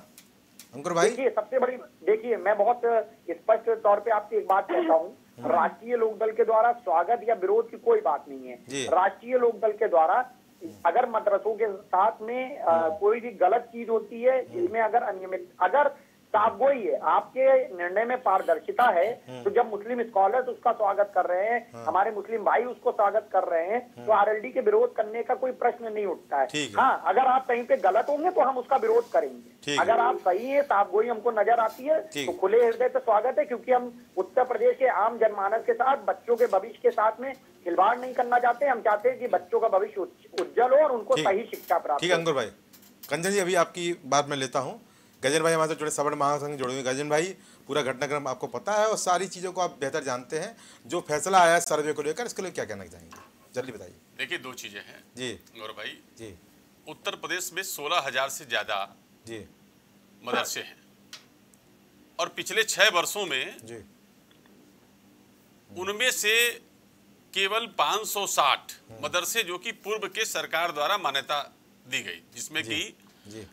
अंकुर भाई देखिए, सबसे बड़ी देखिए मैं बहुत स्पष्ट तौर पे आपसे एक बात कहता हूँ, राष्ट्रीय लोकदल के द्वारा स्वागत या विरोध की कोई बात नहीं है। राष्ट्रीय लोकदल के द्वारा अगर मदरसों के साथ में कोई भी गलत चीज होती है जिसमें अगर अनियमित, अगर साफ गोई है, आपके निर्णय में पारदर्शिता है, तो जब मुस्लिम स्कॉलर्स उसका स्वागत कर रहे हैं, हमारे मुस्लिम भाई उसको स्वागत कर रहे हैं, तो आरएलडी के विरोध करने का कोई प्रश्न नहीं उठता है। हाँ, अगर आप कहीं पे गलत होंगे तो हम उसका विरोध करेंगे, अगर आप सही है, साफ गोई हमको नजर आती है तो खुले हृदय से स्वागत है, क्योंकि हम उत्तर प्रदेश के आम जनमानस के साथ, बच्चों के भविष्य के साथ में खिलवाड़ नहीं करना चाहते। हम चाहते हैं कि बच्चों का भविष्य उज्जवल हो और उनको सही शिक्षा प्राप्त। ठीक है अंकुर भाई, कंचन जी अभी आपकी बात मैं लेता हूँ। गजेंद्र भाई हमारे जुड़े, सवर्ण महासंघ जुड़े हुए। गजेंद्र भाई पूरा घटनाक्रम आपको पता है और सारी चीज़ों को आप बेहतर जानते हैं, जो फैसला आया सर्वे को लेकर इसके लिए क्या कहना चाहेंगे, जल्दी बताइए। देखिए दो चीज़ें हैं जी गौरव भाई जी, उत्तर प्रदेश में 16,000 से ज़्यादा जी मदरसे हैं और पिछले 6 वर्षों में जी उनमें से केवल 560 मदरसे जो कि पूर्व के सरकार द्वारा मान्यता दी गई, जिसमें कि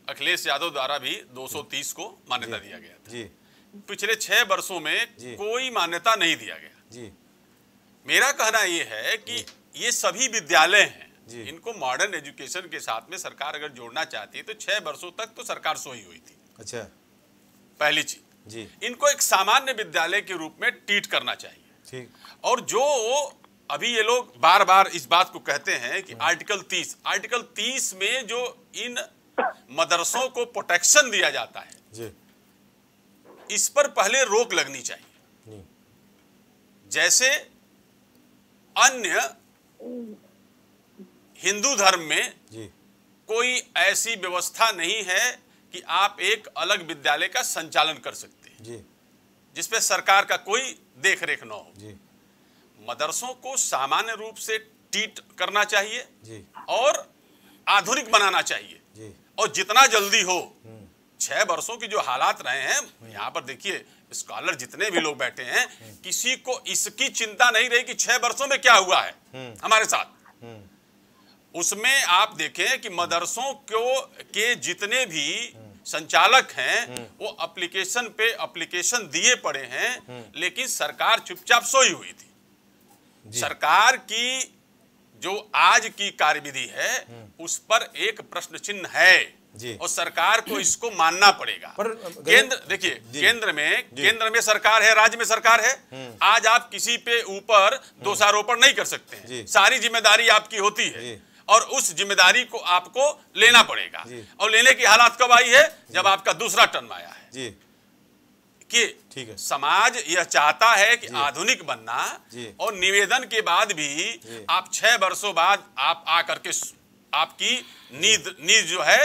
अखिलेश यादव द्वारा भी 230 को मान्यता दिया गया था। पिछले 6 वर्षों में कोई मान्यता नहीं दिया गया। मेरा कहना यह है कि ये सभी विद्यालय हैं, इनको मॉडर्न एजुकेशन के साथ में सरकार अगर जोड़ना चाहती है तो 6 वर्षों तक तो सरकार सोई हुई थी। अच्छा, पहली चीज इनको एक सामान्य विद्यालय के रूप में ट्रीट करना चाहिए। और जो अभी ये लोग बार बार इस बात को कहते हैं कि आर्टिकल 30 में जो इन मदरसों को प्रोटेक्शन दिया जाता है जी, इस पर पहले रोक लगनी चाहिए। जैसे अन्य हिंदू धर्म में कोई ऐसी व्यवस्था नहीं है कि आप एक अलग विद्यालय का संचालन कर सकते हैं जिसपे सरकार का कोई देखरेख न हो। मदरसों को सामान्य रूप से ट्रीट करना चाहिए और आधुनिक बनाना चाहिए और जितना जल्दी हो। 6 वर्षों की जो हालात रहे हैं, यहाँ पर देखिए स्कॉलर जितने भी लोग बैठे हैं, किसी को इसकी चिंता नहीं रही कि 6 वर्षों में क्या हुआ है हमारे साथ। उसमें आप देखें कि मदरसों के जितने भी संचालक हैं वो एप्लीकेशन पे एप्लीकेशन दिए पड़े हैं, लेकिन सरकार चुपचाप सोई हुई थी। सरकार की जो आज की कार्यविधि है उस पर एक प्रश्न चिन्ह है और सरकार को इसको मानना पड़ेगा। पर केंद्र देखिए, केंद्र में सरकार है, राज्य में सरकार है, आज आप किसी पे ऊपर दोषारोपण नहीं कर सकते हैं, सारी जिम्मेदारी आपकी होती है और उस जिम्मेदारी को आपको लेना पड़ेगा। और लेने की हालात कब आई है, जब आपका दूसरा टर्म आया है कि समाज यह चाहता है कि आधुनिक बनना, और निवेदन के बाद भी आप 6 वर्षों बाद आप आकर के आपकी नींद जो है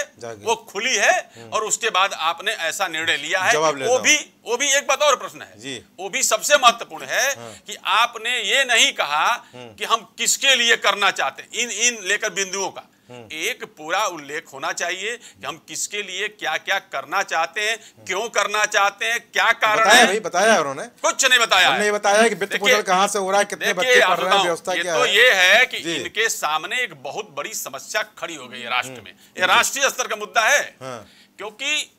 वो खुली है और उसके बाद आपने ऐसा निर्णय लिया है। वो भी एक बात और प्रश्न है जी, वो भी सबसे महत्वपूर्ण है कि आपने ये नहीं कहा कि हम किसके लिए करना चाहते हैं। इन लेकर बिंदुओं का एक पूरा उल्लेख होना चाहिए कि हम किसके लिए क्या क्या करना चाहते हैं, क्यों करना चाहते हैं, क्या कारण है। भाई बताया उन्होंने, कुछ नहीं बताया। हमने ये बताया कि वित्त पोषण कहां से हो रहा है, कितने बच्चे पढ़ रहे हैं, व्यवस्था क्या है। तो ये है कि इनके सामने एक बहुत बड़ी समस्या खड़ी हो गई है राष्ट्र में। ये राष्ट्रीय स्तर का मुद्दा है, क्योंकि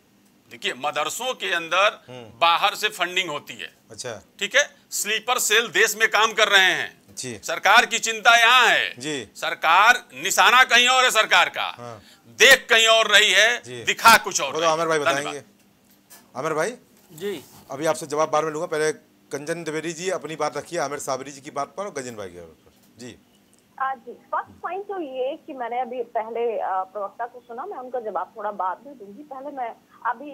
देखिए मदरसों के अंदर बाहर से फंडिंग होती है। अच्छा, ठीक है, स्लीपर सेल देश में काम कर रहे हैं। सरकार की चिंता यहाँ है जी, सरकार निशाना कहीं और है, सरकार का देख कहीं और रही है, दिखा कुछ और। तो आमिर भाई बताएंगे। आमिर भाई जी अभी आपसे जवाब बाद में लूंगा, पहले कंचन द्विवेदी जी अपनी बात रखिए, आमिर साबरी जी की बात पर और गजेंद्र भाई की बात पर। जी फर्स्ट पॉइंट तो ये कि मैंने अभी पहले प्रवक्ता को सुना, मैं उनका जवाब थोड़ा बाद में दूंगी, पहले मैं अभी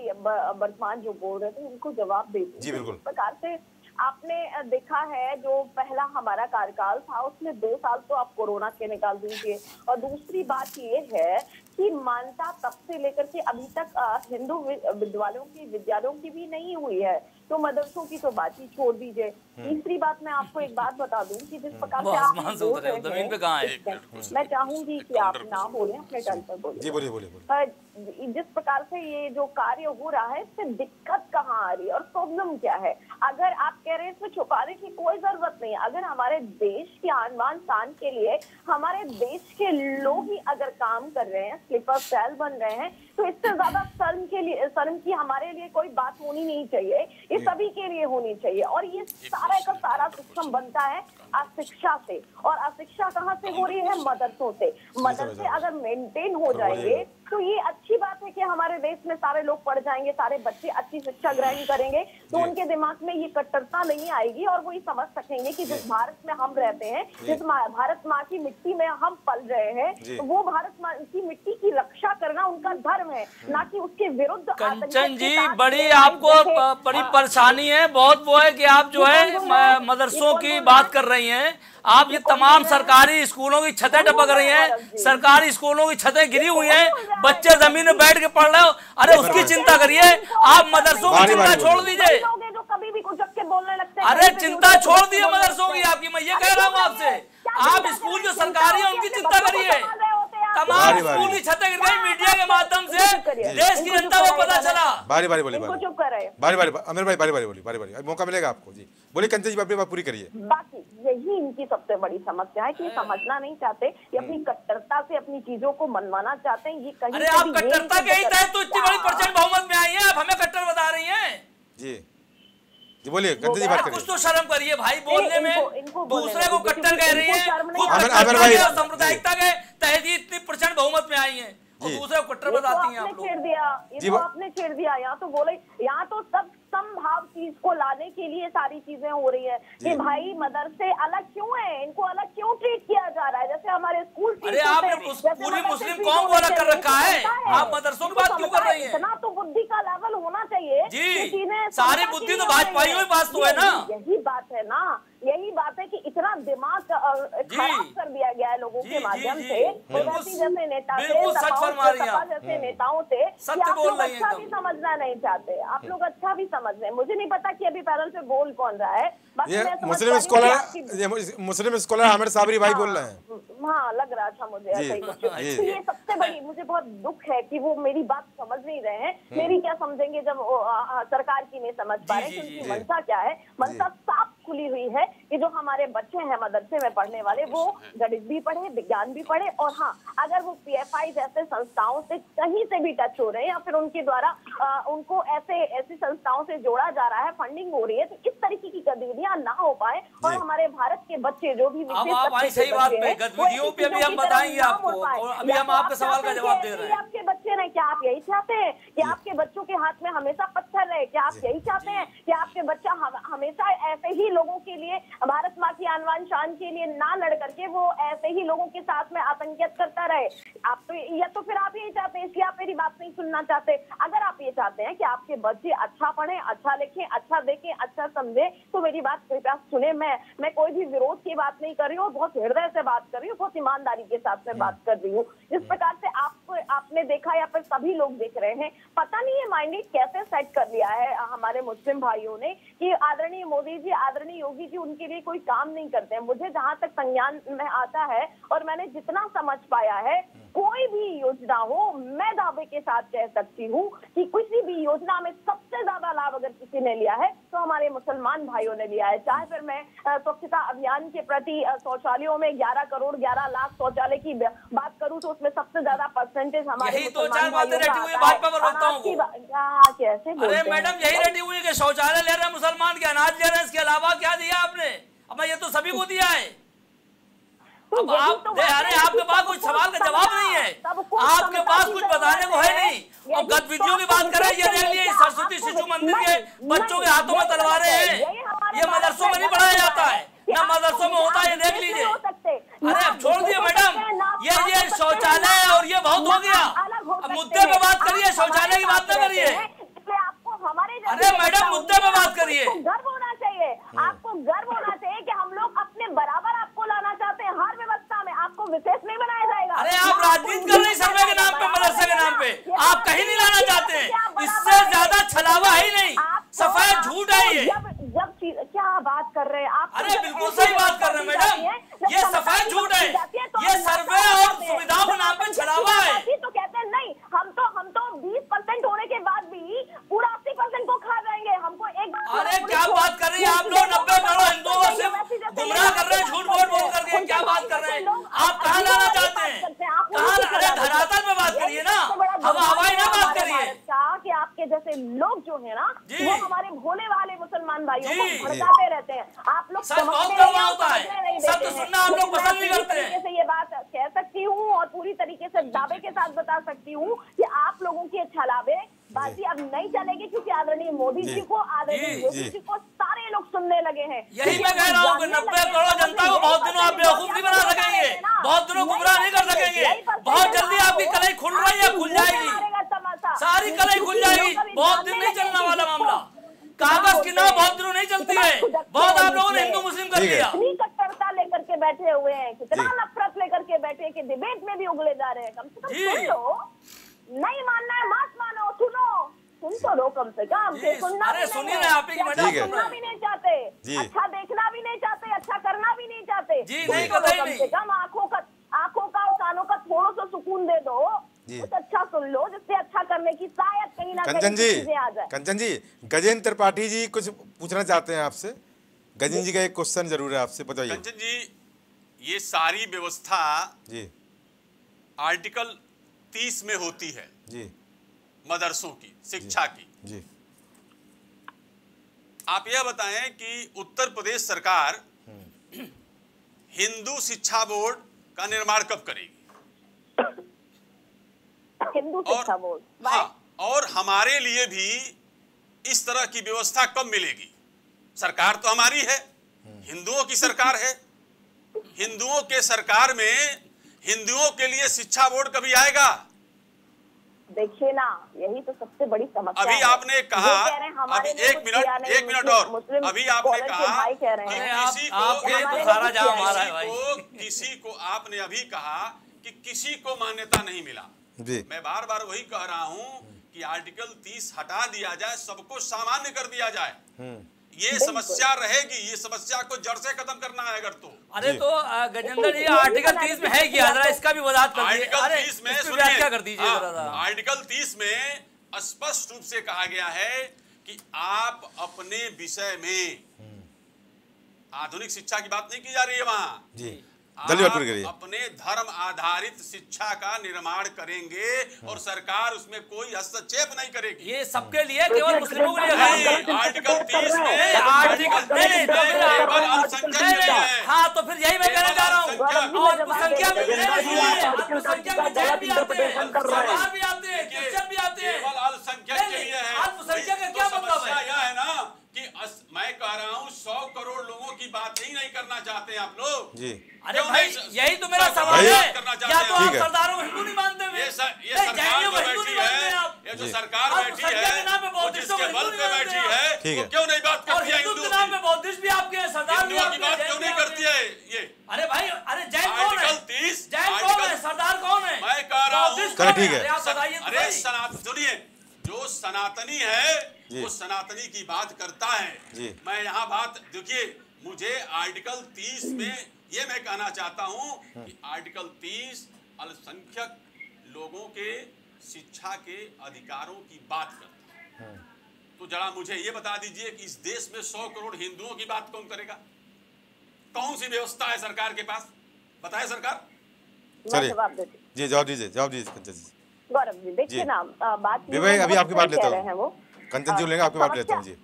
वर्तमान जो बोल रहे थे उनको जवाब दे दूंगी। इस प्रकार से आपने देखा है जो पहला हमारा कार्यकाल था उसमें 2 साल तो आप कोरोना के निकाल दीजिए। और दूसरी बात ये है कि मान्यता तब से लेकर के अभी तक हिंदू विद्यालयों की भी नहीं हुई है, तो मदरसों की तो बात ही छोड़ दीजिए। तीसरी बात मैं आपको एक बात बता दूं कि जिस प्रकार से आप मैं चाहूंगी कि आप ना बोले, अपने टर्न पर बोले। जिस प्रकार से ये जो कार्य हो रहा है इससे दिक्कत कहाँ आ रही है और प्रॉब्लम क्या है? अगर आप कह रहे हैं इसमें छुपाने की कोई जरूरत नहीं, अगर हमारे देश के आन-बान शान के लिए हमारे देश के लोग ही अगर काम कर रहे हैं, स्लीपर सेल बन रहे हैं, तो इससे ज्यादा शर्म की हमारे लिए कोई बात होनी नहीं चाहिए। ये सभी के लिए होनी चाहिए। और ये सारा का सारा सिस्टम बनता है अशिक्षा से, और अशिक्षा कहाँ से हो रही है? मदरसों से। मदरसे अगर मेंटेन हो जाएंगे तो ये अच्छी बात है कि हमारे देश में सारे लोग पढ़ जाएंगे, सारे बच्चे अच्छी शिक्षा ग्रहण करेंगे, तो उनके दिमाग में ये कट्टरता नहीं आएगी और वो ये समझ सकेंगे कि जिस भारत में हम रहते हैं, जिस भारत माँ की मिट्टी में हम पल रहे हैं, तो वो भारत माँ की मिट्टी की रक्षा करना उनका धर्म है, ना कि उसके विरुद्ध। कंचन जी, बड़ी आपको बड़ी परेशानी है, बहुत वो है कि आप जो है मदरसों की बात कर रही हैं, आप ये तमाम सरकारी स्कूलों की छतें टपक रही हैं, सरकारी स्कूलों की छतें गिरी हुई हैं, बच्चे जमीन में बैठ के पढ़ रहे हो। अरे उसकी चिंता करिए, आप मदरसों की चिंता छोड़ दीजिए। अरे चिंता छोड़ दिए मदरसों की आपकी, मैं ये कह रहा हूँ आपसे, आप स्कूल जो सरकारी है उनकी चिंता करिए। तमाम स्कूल की छतें गिर गई, मीडिया के माध्यम से देश की जनता को पता चला। बारी बारी बोले, बारी बारी अमीर भाई, बारी बारी बोली, बारी बारी मौका मिलेगा आपको जी। बोले कंचन जी, अपनी बात पूरी करिए। बाकी यही इनकी सबसे बड़ी समस्या है कि ये समझना नहीं चाहते, ये अपनी कट्टरता से अपनी चीजों को मनवाना चाहते हैं। ये कहीं अरे आप कट्टरता के ही तहत तो इतनी बड़ी परसेंट बहुमत में आई है, आप हमें कट्टर बता रही हैं जी। जी बोलिए कंचन जी, बात करिए। कुछ तो शर्म करिए भाई बोलने में, दूसरे को कट्टर कह रही है। सांप्रदायिकता के तहत ही इतनी परसेंट बहुमत में आई है, दूसरे को कट्टर बताती हैं आप लोग। ये आपने छेड़ दिया, यहाँ तो बोले, यहाँ तो सब समभाव चीज को लाने के लिए सारी चीजें हो रही है कि भाई मदरसे अलग क्यों है, इनको अलग क्यों ट्रीट किया जा रहा है जैसे हमारे स्कूल। अरे आपने पूरी मुस्लिम कौम को अलग कर रखा है, आप मदरसों की बात क्यों कर रही हैं? इतना तो बुद्धि का लेवल होना चाहिए जी, सारी बुद्धि तो भाजपाइयों में पास तो है ना। यही बात है ना, यही बात है कि इतना दिमाग खराब कर दिया गया है लोगों के माध्यम से, ओवैसी जैसे नेता जैसे नेताओं से। आप लोग अच्छा भी समझना नहीं चाहते, आप लोग अच्छा भी समझ रहे हैं। मुझे नहीं पता कि अभी पैनल पे बोल कौन रहा है, बस ये मुस्लिम स्कॉलर आमिर साबरी भाई बोल रहे हैं। हाँ लग रहा था मुझे ऐसा ही कुछ। तो ये सबसे बड़ी मुझे बहुत दुख है कि वो मेरी बात समझ नहीं रहे हैं, मेरी क्या समझेंगे जब सरकार की नहीं समझ पा रहे। उनकी मंशा क्या है? मंशा साफ खुली हुई है कि जो हमारे बच्चे हैं मदरसे में पढ़ने वाले, वो गणित भी पढ़े, विज्ञान भी पढ़े, और हाँ अगर वो पीएफआई जैसे संस्थाओं से कहीं से भी टच हो रहे हैं या फिर उनके द्वारा उनको ऐसी संस्थाओं से जोड़ा जा रहा है, फंडिंग हो रही है, तो इस तरीके की गतिविधियां ना हो पाए और हमारे भारत के बच्चे जो भी आपके बच्चे रहे। क्या आप यही चाहते हैं कि आपके बच्चों के हाथ में हमेशा पत्थर रहे? क्या आप यही चाहते हैं कि आपके बच्चा हमेशा ऐसे ही लोगों के लिए, भारत माँ की आन-बान शान के लिए ना लड़ करके वो ऐसे ही लोगों के साथ में आतंकित करता रहे? आप तो या तो फिर आप यही चाहते हैं, इसलिए आप मेरी बात नहीं सुनना चाहते। अगर आप ये चाहते हैं कि आपके बच्चे अच्छा पढ़े, अच्छा लिखे, अच्छा देखें, अच्छा समझे, तो मेरी बात कृपया सुने। मैं कोई भी विरोध की बात नहीं कर रही हूँ, बहुत हृदय से बात कर रही हूँ, बहुत ईमानदारी के साथ में बात कर रही हूँ। जिस प्रकार से आपने देखा या फिर सभी लोग देख रहे हैं, पता नहीं ये माइंडेट कैसे सेट कर लिया है हमारे मुस्लिम भाइयों ने कि आदरणीय मोदी जी, आदरणीय योगी जी उनके लिए कोई काम नहीं करते हैं। मुझे जहां तक संज्ञान में आता है और मैंने जितना समझ पाया है, कोई भी योजना हो, मैं दावे के साथ कह सकती हूँ कि किसी भी योजना में सबसे ज्यादा लाभ अगर किसी ने लिया है तो हमारे मुसलमान भाइयों ने लिया है। चाहे फिर मैं स्वच्छता अभियान के प्रति शौचालयों में 11 करोड़ 11 लाख शौचालय की बात करूँ तो उसमें सबसे ज्यादा परसेंटेज हमारे मुसलमान भाइयों का। शौचालय ले रहे हैं, मुसलमान के अनाज ले रहे हैं, इसके अलावा क्या दिया आपने? अब ये तो सभी को दिया है। अब आप अरे आपके पास कुछ सवाल का जवाब नहीं है, आपके पास कुछ बताने को है नहीं। और गतिविधियों की बात करें, ये देख लिए सरस्वती शिशु मंदिर के बच्चों के हाथों में तलवारें हैं, ये मदरसों में नहीं पढ़ाया जाता है, ना मदरसों में होता है, ये देख लीजिए। अरे आप छोड़ दिए मैडम, ये शौचालय और ये बहुत हो गया। अब मुद्दे पे बात करिए, शौचालय की बात न करिए। अरे मैडम मुद्दे पे बात करिए। विशेष नहीं बनाया जाएगा। अरे आप राजनीति कर रहे सर्वे के नाम पे, मदरसे के नाम पे आप कहीं नहीं लाना चाहते हैं। इससे ज्यादा छलावा है ही नहीं, सफाया झूठ है ये। जब क्या बात कर रहे हैं आप? अरे बिल्कुल सही बात कर रहे हैं मैडम, ये सफाया झूठ है, ये सर्वे और सुविधाओं के नाम पे छलावा है। तो कहते हैं नहीं, हम तो 20% होने के बाद भी पूरा 80% को खा जाएंगे हमको एक। अरे क्या बात कर रही है आप लोग, 90 करोड़ हिंदुओं को सिर्फ गुमराह कर रहे हैं, झूठ बोल कर दिए। क्या बात कर रहे हैं आप, कहाँ लाना चाहते हैं? अरे धरातल पे बात करिए ना, हवाई ना बात करिए। कि आपके जैसे लोग जो है ना वो हमारे भोले वाले मुसलमान भाइयों को भड़काते रहते हैं। आप लोग सुनना आप लोग पसंद नहीं करते हैं। से ये बात कह सकती हूँ और पूरी तरीके से दावे के साथ बता सकती हूँ कि आप लोगों की छलावे बाकी अब नहीं चलेगी, क्योंकि आदरणीय मोदी जी को, आदरणीय योगी जी को सारे लोग सुनने लगे हैं। यही मैं कह रहा हूँ, 90 करोड़ जनता को बहुत दिनों आप बेवकूफ नहीं बना सकेंगे, बहुत दिनों गुमराह नहीं कर सकेंगे। बहुत जल्दी आपकी कलाई खुल रही है, खुल जाएगी, सारी कलाई खुल जाएगी। बहुत दिन नहीं चलने वाला मामला, कागज की ना बहुत दिनों नहीं चलती है। बहुत आप लोगों ने हिंदू मुस्लिम कर दिया, कट्टरता लेकर के बैठे हुए हैं, कितना नफरत लेकर के बैठे कि डिबेट में भी उगले जा रहे हैं। कम से कम सुन लो, नहीं मानना है मत मानो, सुनो, सुन तो लो कम से कम। सुनना भी नहीं चाहते, अच्छा देखना भी नहीं चाहते, अच्छा करना भी नहीं चाहते। कम से कम आँखों का और कानों का थोड़ा सा सुकून दे दो, कुछ अच्छा सुन लो जिससे अच्छा करने की शायद कहीं ना कहीं चीजें आ जाए। कंचन जी, गजेंद्र त्रिपाठी जी कुछ पूछना चाहते हैं आपसे। गजेंद्र जी का एक क्वेश्चन जरूर है आपसे, बताइए। कंचन जी, ये सारी व्यवस्था जी आर्टिकल 30 में होती है जी, मदरसों की शिक्षा की जी। आप यह बताएं कि उत्तर प्रदेश सरकार हिंदू शिक्षा बोर्ड का निर्माण कब करेगी? हिंदू शिक्षा बोर्ड। हाँ, और हमारे लिए भी इस तरह की व्यवस्था कब मिलेगी? सरकार तो हमारी है, हिंदुओं की सरकार है। हिंदुओं के सरकार में हिंदुओं के लिए शिक्षा बोर्ड कभी आएगा? देखिए ना, यही तो सबसे बड़ी समस्या है। अभी आपने कहा, अभी एक मिनट और, अभी आपने कहा किसी को आपने अभी कहा कि किसी को मान्यता नहीं मिला। मैं बार बार वही कह रहा हूँ कि आर्टिकल 30 हटा दिया जाए, सबको सामान्य कर दिया जाए। ये समस्या रहेगी, ये समस्या को जड़ से खत्म करना है अगर तो। अरे तो गजेंद्र जी, आर्टिकल 30 में है क्या, जरा इसका भी वजाहत कर दीजिए। आर्टिकल 30 में स्पष्ट रूप से कहा गया है कि आप अपने विषय में, आधुनिक शिक्षा की बात नहीं की जा रही है वहाँ, अपने धर्म आधारित शिक्षा का निर्माण करेंगे और सरकार उसमें कोई हस्तक्षेप नहीं करेगी। ये सबके लिए, केवल मुस्लिमों के लिए। आर्टिकल 30 में अल्पसंख्यक है। हाँ, तो फिर यही मैं कहना चाह रहा हूँ, और अल्पसंख्यक का क्या मतलब है ना कि मैं कह रहा हूँ 100 करोड़ लोगों की बात ही नहीं करना चाहते हैं आप लोग जी। अरे भाई, यही तो मेरा सवाल है, या तो आप सरदारों को हिंदू नहीं मानते हुए ये जो सरकार बैठी है वो जिसके बल पे बैठी है वो क्यों नहीं बात करती है? हिंदू के नाम पे बौद्धिस्ट भी आपके सरदार की बात क्यों नहीं करती है ये? अरे भाई, अरे जैन कौन है, जैन कौन है, सरदार कौन है? मैं कह रहा हूँ, अरे सुनिए, जो सनातनी है वो सनातनी की बात करता है। मैं यहाँ बात, देखिए, मुझे आर्टिकल 30 में ये मैं कहना चाहता हूँ कि आर्टिकल 30 अल्पसंख्यक लोगों के शिक्षा के अधिकारों की बात करता है। तो जरा मुझे ये बता दीजिए कि इस देश में 100 करोड़ हिंदुओं की बात कौन करेगा? कौन सी व्यवस्था है सरकार के पास? बताए सरकार, जवाब दीजिए। गौरव जी, देखिए ना, बात अभी आपकी बात लेता हैं वो कंचन जी लेंगे, आपकी बात लेता हूँ जी।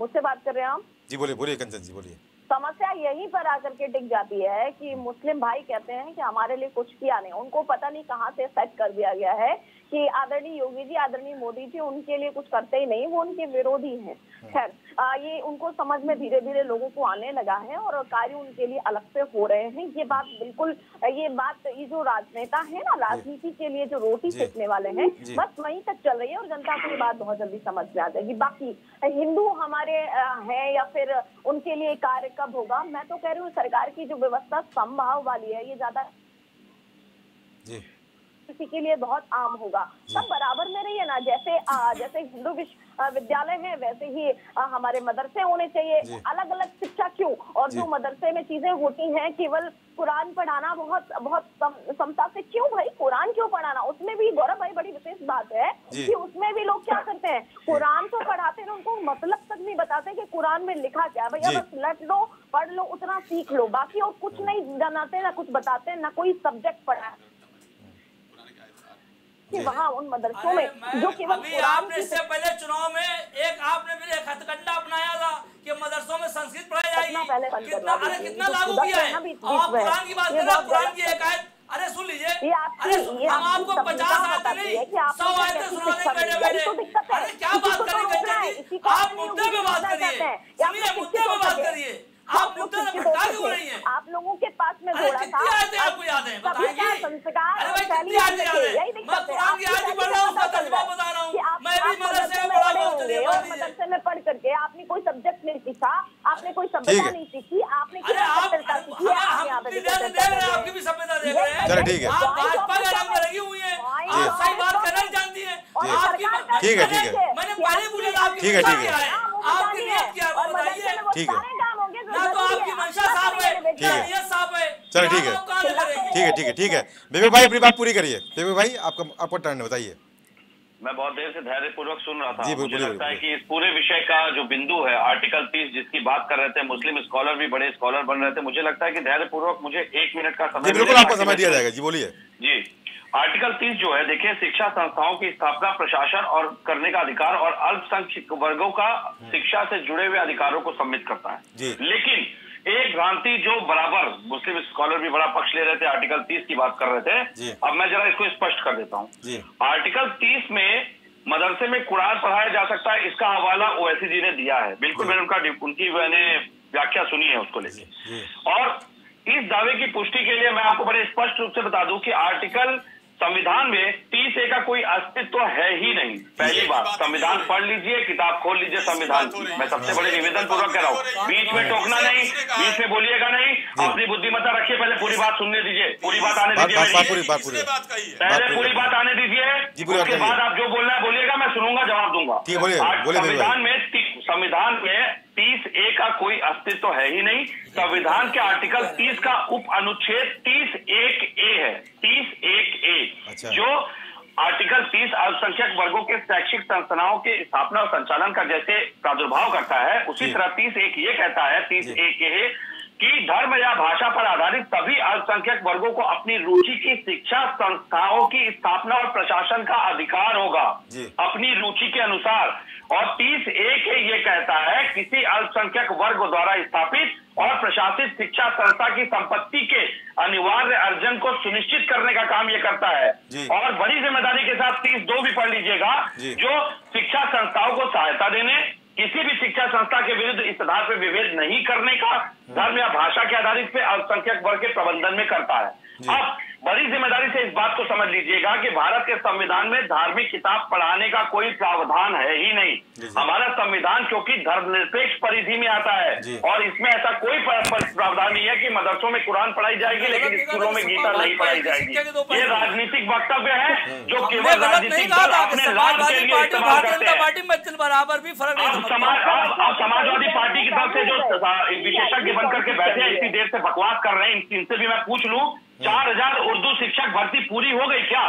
मुझसे बात कर रहे हैं आप जी, बोलिए बोलिए कंचन जी, बोलिए। समस्या यहीं पर आकर के टिक जाती है कि मुस्लिम भाई कहते हैं कि हमारे लिए कुछ किया नहीं, उनको पता नहीं कहाँ से सेट कर दिया गया है कि आदरणीय योगी जी, आदरणीय मोदी जी उनके लिए कुछ करते ही नहीं, वो उनके विरोधी हैं। खैर, ये उनको समझ में धीरे धीरे लोगों को आने लगा है और कार्य उनके लिए अलग से हो रहे हैं। ये बात बिल्कुल, ये जो राजनेता है ना, राजनीति के लिए जो रोटी सेकने वाले हैं, बस वहीं तक चल रही है और जनता को ये बात बहुत जल्दी समझ में आ जाएगी। बाकी हिंदू हमारे हैं या फिर उनके लिए कार्य कब होगा? मैं तो कह रही हूँ सरकार की जो व्यवस्था समभाव वाली है ये ज्यादा किसी के लिए बहुत आम होगा। सब बराबर में रहिए ना, जैसे हिंदू विश्वविद्यालय में वैसे ही हमारे मदरसे होने चाहिए। अलग अलग शिक्षा क्यों? और जो मदरसे में चीजें होती हैं केवल कुरान पढ़ाना बहुत बहुत समता से क्यों भाई? कुरान क्यों पढ़ाना? उसमें भी गौरव भाई बड़ी विशेष बात है कि उसमें भी लोग क्या करते हैं, कुरान तो पढ़ाते हैं उनको मतलब तक नहीं बताते कि कुरान में लिखा क्या। भैया बस लट लो, पढ़ लो, उतना सीख लो, बाकी और कुछ नहीं जनाते, ना कुछ बताते, ना कोई सब्जेक्ट पढ़ा वहाँ उन मदरसों में जो केवल अभी आपने इससे पहले चुनाव में एक आपने भी एक हथकंडा अपनाया था कि मदरसों में संस्कृत पढ़ाई जाएगी। कितना लागू किया है? आप कुरान की बात कर रहे हो, कुरान की एकायत। अरे सुन लीजिए, अरे हम आपको 50 आयतें नहीं 100 आयतें सुना दें बैठे बैठे। अरे क्या बात करें, आप मुद्दे पे बात करिए, सुनिए मुद्दे पे बात करिए। आप मुद्दे से भटका क्यों रही हैं? आप लोगों के पास में जोड़ा था। कितनी आयतें आपको याद है? बताइए। अरे भाई कितनी आयतें याद है? मैं कुरान की आयत पढ़ रहा हूँ, उसका तर्जुमा बता रहा हूँ। मैं भी मदरसे में पढ़ा हूँ। चलिए बात कीजिए। मदरसे में पढ़ करके आपने कोई सब्जेक्ट नहीं सीखा, आपने कोई सभ्यता नहीं सीखी, आपने आपकी भी सभ्यता देख रहे हैं। आप भाजपा का नाम लगी हुई है, आप सही बात करना जानती है। ठीक है, ठीक है, मैंने पहले बोला था। ठीक है, ठीक है, आपकी नीयत क्या है बताइए। ठीक है, ना तो आपकी मंशा साफ है, ये साफ है। चलो ठीक है, ठीक है, ठीक है, ठीक है। बेबी भाई अपनी बात पूरी करिए। बेबी भाई आपका आपका टर्न बताइए। मैं बहुत देर से धैर्यपूर्वक सुन रहा था। मुझे लगता है कि इस पूरे विषय का जो बिंदु है आर्टिकल 30 जिसकी बात कर रहे थे, मुस्लिम स्कॉलर भी बड़े स्कॉलर बन रहे थे। मुझे लगता है कि धैर्यपूर्वक मुझे 1 मिनट का समय, बिल्कुल आपको समय दिया जाएगा। जी बोलिए। जी आर्टिकल 30 जो है, देखिए शिक्षा संस्थाओं की स्थापना, प्रशासन और करने का अधिकार और अल्पसंख्यक वर्गों का शिक्षा से जुड़े हुए अधिकारों को सम्मिलित करता है। लेकिन एक भ्रांति जो बराबर मुस्लिम स्कॉलर भी बड़ा पक्ष ले रहे थे, आर्टिकल 30 की बात कर रहे थे। अब मैं जरा इसको स्पष्ट कर देता हूँ। आर्टिकल 30 में मदरसे में कुरान पढ़ाया जा सकता है, इसका हवाला ओवैसी जी ने दिया है। बिल्कुल मैंने उनकी व्याख्या सुनी है उसको लेकर, और इस दावे की पुष्टि के लिए मैं आपको बड़े स्पष्ट रूप से बता दूं कि आर्टिकल संविधान में 30A का कोई अस्तित्व है ही नहीं। पहली बात, संविधान पढ़ लीजिए, किताब खोल लीजिए संविधान। मैं सबसे बड़े निवेदन पूर्वक कह रहा हूँ, बीच में टोकना नहीं, बीच में बोलिएगा नहीं। अपनी बुद्धिमत्ता रखिए, पहले पूरी बात सुनने दीजिए, पूरी बात आने दीजिए, पहले पूरी बात आने दीजिए, उसके बाद आप जो बोलना है बोलिएगा, मैं सुनूंगा, जवाब दूंगा। संविधान में 30A का कोई अस्तित्व है ही नहीं। संविधान के आर्टिकल 30 का उप अनुच्छेद 31A है, 31A जो आर्टिकल 30 अल्पसंख्यक वर्गों के शैक्षिक संस्थाओं के स्थापना और संचालन का जैसे प्रादुर्भाव करता है, उसी तरह 31 ये कहता है, 31A है कि धर्म या भाषा पर आधारित सभी अल्पसंख्यक वर्गों को अपनी रुचि की शिक्षा संस्थाओं की स्थापना और प्रशासन का अधिकार होगा, अपनी रुचि के अनुसार। और 30A के ये कहता है, किसी अल्पसंख्यक वर्ग द्वारा स्थापित और प्रशासित शिक्षा संस्था की संपत्ति के अनिवार्य अर्जन को सुनिश्चित करने का काम ये करता है। और बड़ी जिम्मेदारी के साथ 30(2) भी पढ़ लीजिएगा, जो शिक्षा संस्थाओं को सहायता देने, किसी भी शिक्षा संस्था के विरुद्ध इस आधार पर विभेद नहीं करने का, धर्म या भाषा के आधारित पे अल्पसंख्यक वर्ग के प्रबंधन में करता है। अब बड़ी जिम्मेदारी से इस बात को समझ लीजिएगा कि भारत के संविधान में धार्मिक किताब पढ़ाने का कोई प्रावधान है ही नहीं। हमारा संविधान क्योंकि धर्मनिरपेक्ष परिधि में आता है, और इसमें ऐसा कोई प्रावधान नहीं है कि मदरसों में कुरान पढ़ाई जाएगी लेकिन स्कूलों में गीता नहीं पढ़ाई जाएगी। ये राजनीतिक वक्तव्य है जो केवल राजनीतिक दल अपने लाभ के लिए इस्तेमाल करते हैं। अब समाजवादी पार्टी की तरफ से जो विशेषज्ञ बनकर के बैठे हैं, इतनी देर से बकवास कर रहे हैं, इनसे भी मैं पूछ लूँ, 4000 उर्दू शिक्षक भर्ती पूरी हो गई क्या?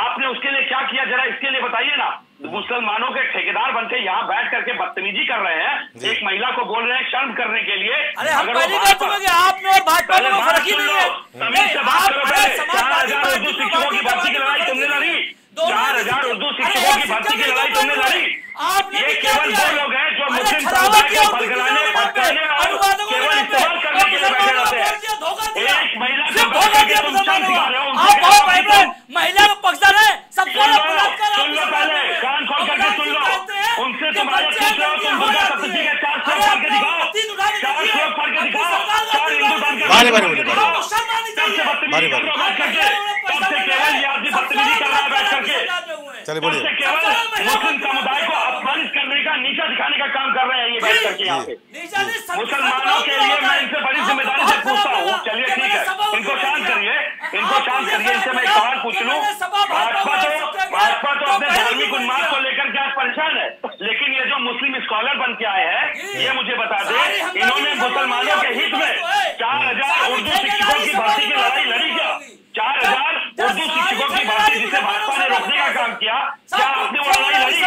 आपने उसके लिए क्या किया, जरा इसके लिए बताइए ना। मुसलमानों के ठेकेदार बनके यहाँ बैठ करके बदतमीजी कर रहे हैं, एक महिला को बोल रहे हैं शर्म करने के लिए। अरे हम पहले कह चुके हैं कि आप में भाजपा में फर्क ही नहीं है। समीर से बात करो भाई, 4000 उर्दू शिक्षकों की भर्ती की लड़ाई तुमने लड़ी, 4000 उर्दू शिक्षकों की भर्ती की लड़ाई तुमने लड़ी। ये केवल वो लोग हैं जो मुस्लिम समाज के फलगलाने भटकाने और केवल इस्तेमाल करने के लिए बैठे रहते हैं। एक महिला से धोखा दिया तुम सिखा रहे हो। आप बहुत वाइब्रेंट महिला का पक्षधर है, सबको अपराध कर रहे हो। सुन लो, पहले कान खोल करके सुन लो, उनसे तुम्हारा पूछ रहे हो। तुम बुर्का सब्जी के 400 पढ़ के दिखाओ, 400 पढ़ के दिखाओ, 4 हिंदुस्तान के बारे बारे बोले बारे बारे बारे बारे बारे बारे बारे। चलिए बोलिए। मुस्लिम समुदाय को अपमानित करने का नीचा दिखाने का काम कर रहे हैं ये बैठ करके यहाँ पे मुसलमानों के लिए। मैं इनसे बड़ी जिम्मेदारी से पूछता हूँ, चलिए ठीक है इनको शांत करिए, इनको शांत करिए। इनसे मैं सवाल पूछ लूँ, भाजपा तो अपने धार्मिक उन्माद को लेकर के आज परेशान है, लेकिन ये जो मुस्लिम स्कॉलर बन के आए हैं ये मुझे बता दे इन्होंने मुसलमानों के हित में 4000 उर्दू शिक्षकों की भर्ती की लड़ाई लड़ी क्या? 4000 उर्दू शिक्षकों की भर्ती जिसे भाजपा ने रोकने का काम किया, क्या आपने वो लड़ाई लड़ी?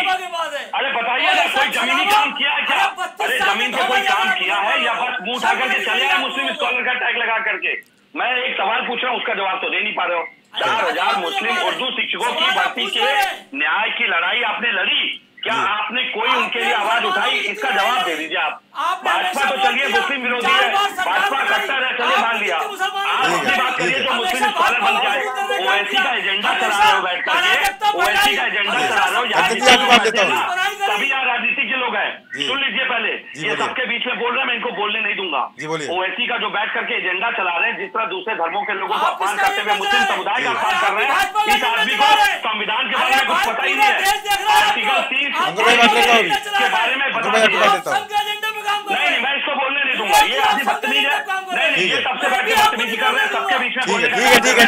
अरे बताइए ना, कोई जमीनी काम किया है क्या? अरे जमीन पे कोई काम किया है या बस मुंह उठा करके चले आए मुस्लिम स्कॉलर का टैग लगा करके? मैं एक सवाल पूछ रहा हूँ, उसका जवाब तो दे नहीं पा रहे हो। 4000 मुस्लिम उर्दू शिक्षकों की भर्ती के न्याय की लड़ाई आपने लड़ी, क्या आपने कोई उनके लिए आवाज उठाई? इसका जवाब दे दीजिए आप। भाजपा तो चलिए मुस्लिम विरोधी है, भाजपा कट्टर है, चलिए मान लिया। आप अपनी बात करिए जो मुस्लिम स्कॉलर बन जाए, ओवैसी का एजेंडा चला रहे हो बैठ करके, ओवैसी का एजेंडा चला रहे हो। यहाँ सभी यहाँ राजनीति के लोग हैं, सुन लीजिए पहले, ये सबके बीच में बोल रहे हैं, मैं इनको बोलने नहीं दूंगा। ओवैसी का जो बैठ करके एजेंडा चला रहे हैं, जिस तरह दूसरे धर्मों के लोगों को अपमान करते हुए मुस्लिम समुदाय का अपमान कर रहे हैं, इस आदमी को संविधान के बारे में कुछ पता ही नहीं है। आर्टिकल 30 के बारे में बता देता हूँ। नहीं, मैं इसको बोलने नहीं दूंगा, ये आदमी बदतमीज है। नहीं, ये सबसे बड़ी बदतमीजी कर रहे हैं, सबके बीच में बोलने। ठीक है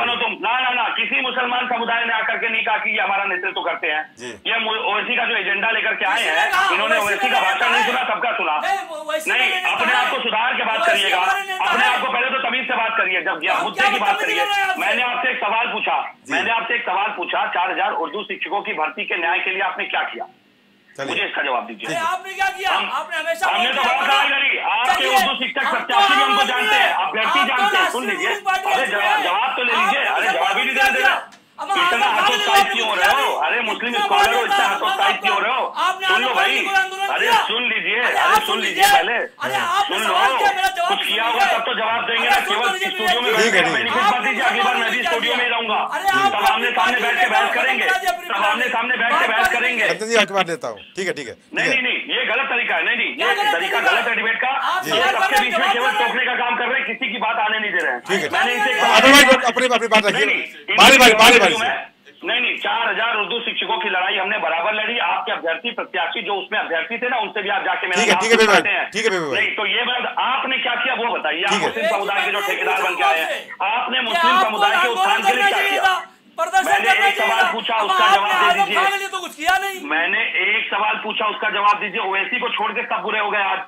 बनो तुम। ना किसी मुसलमान समुदाय ने आकर के नहीं कहा कि ये हमारा नेतृत्व करते हैं। ये ओवैसी का जो एजेंडा लेकर के आए हैं, इन्होंने ओवैसी का भाषण नहीं सुना, सबका सुना। नहीं, अपने आप को सुधार के बात करिएगा, अपने आप को पहले तो तमीज से बात करिए, जब यह मुद्दे की बात करिए। मैंने आपसे एक सवाल पूछा 4000 उर्दू शिक्षकों की भर्ती के न्याय के लिए आपने क्या किया, मुझे इसका जवाब दीजिए। आपने क्या किया? हमने तो बहुत लड़ाई लड़ी। आपके उर्दू शिक्षक प्रत्याशी भी हमको जानते हैं, आप व्यक्ति जानते हैं, सुन लीजिए। अरे जवाब तो ले लीजिए। अरे जवाब ही नहीं दे रहे, इतना हतोत्साहित क्यों हो रहे हो? अरे मुस्लिम स्कॉलर हो, इतना हतोत्साहित क्यों हो रहे हो? सुन लो भाई, अरे सुन लीजिए पहले, सुन लो। कुछ किया होगा तब तो जवाब देंगे ना, केवल स्टूडियो में बैठ कर बेनिफिट मत दीजिए। अगली बार मैं भी स्टूडियो में रहूंगा, तब आमने सामने बैठ के बहस करेंगे। ठीक है नहीं, ये गलत तरीका है। नहीं, ये तरीका गलत है डिबेट का, सबके बीच में केवल टोकने का काम कर रहे हैं, किसी की बात आने नहीं दे रहे हैं। नहीं, 4000 उर्दू शिक्षकों की लड़ाई हमने बराबर लड़ी। आपके अभ्यर्थी प्रत्याशी जो उसमें अभ्यर्थी थे ना, उनसे भी आप जाके मेरे नहीं, तो ये बात आपने क्या किया वो बताइए। आप मुस्लिम समुदाय के जो ठेकेदार बन के आए हैं, आपने मुस्लिम समुदाय के उत्थान के लिए क्या किया? मैंने एक सवाल पूछा उसका जवाब दीजिए। ओवैसी को छोड़ के सब बुरे हो गए आज,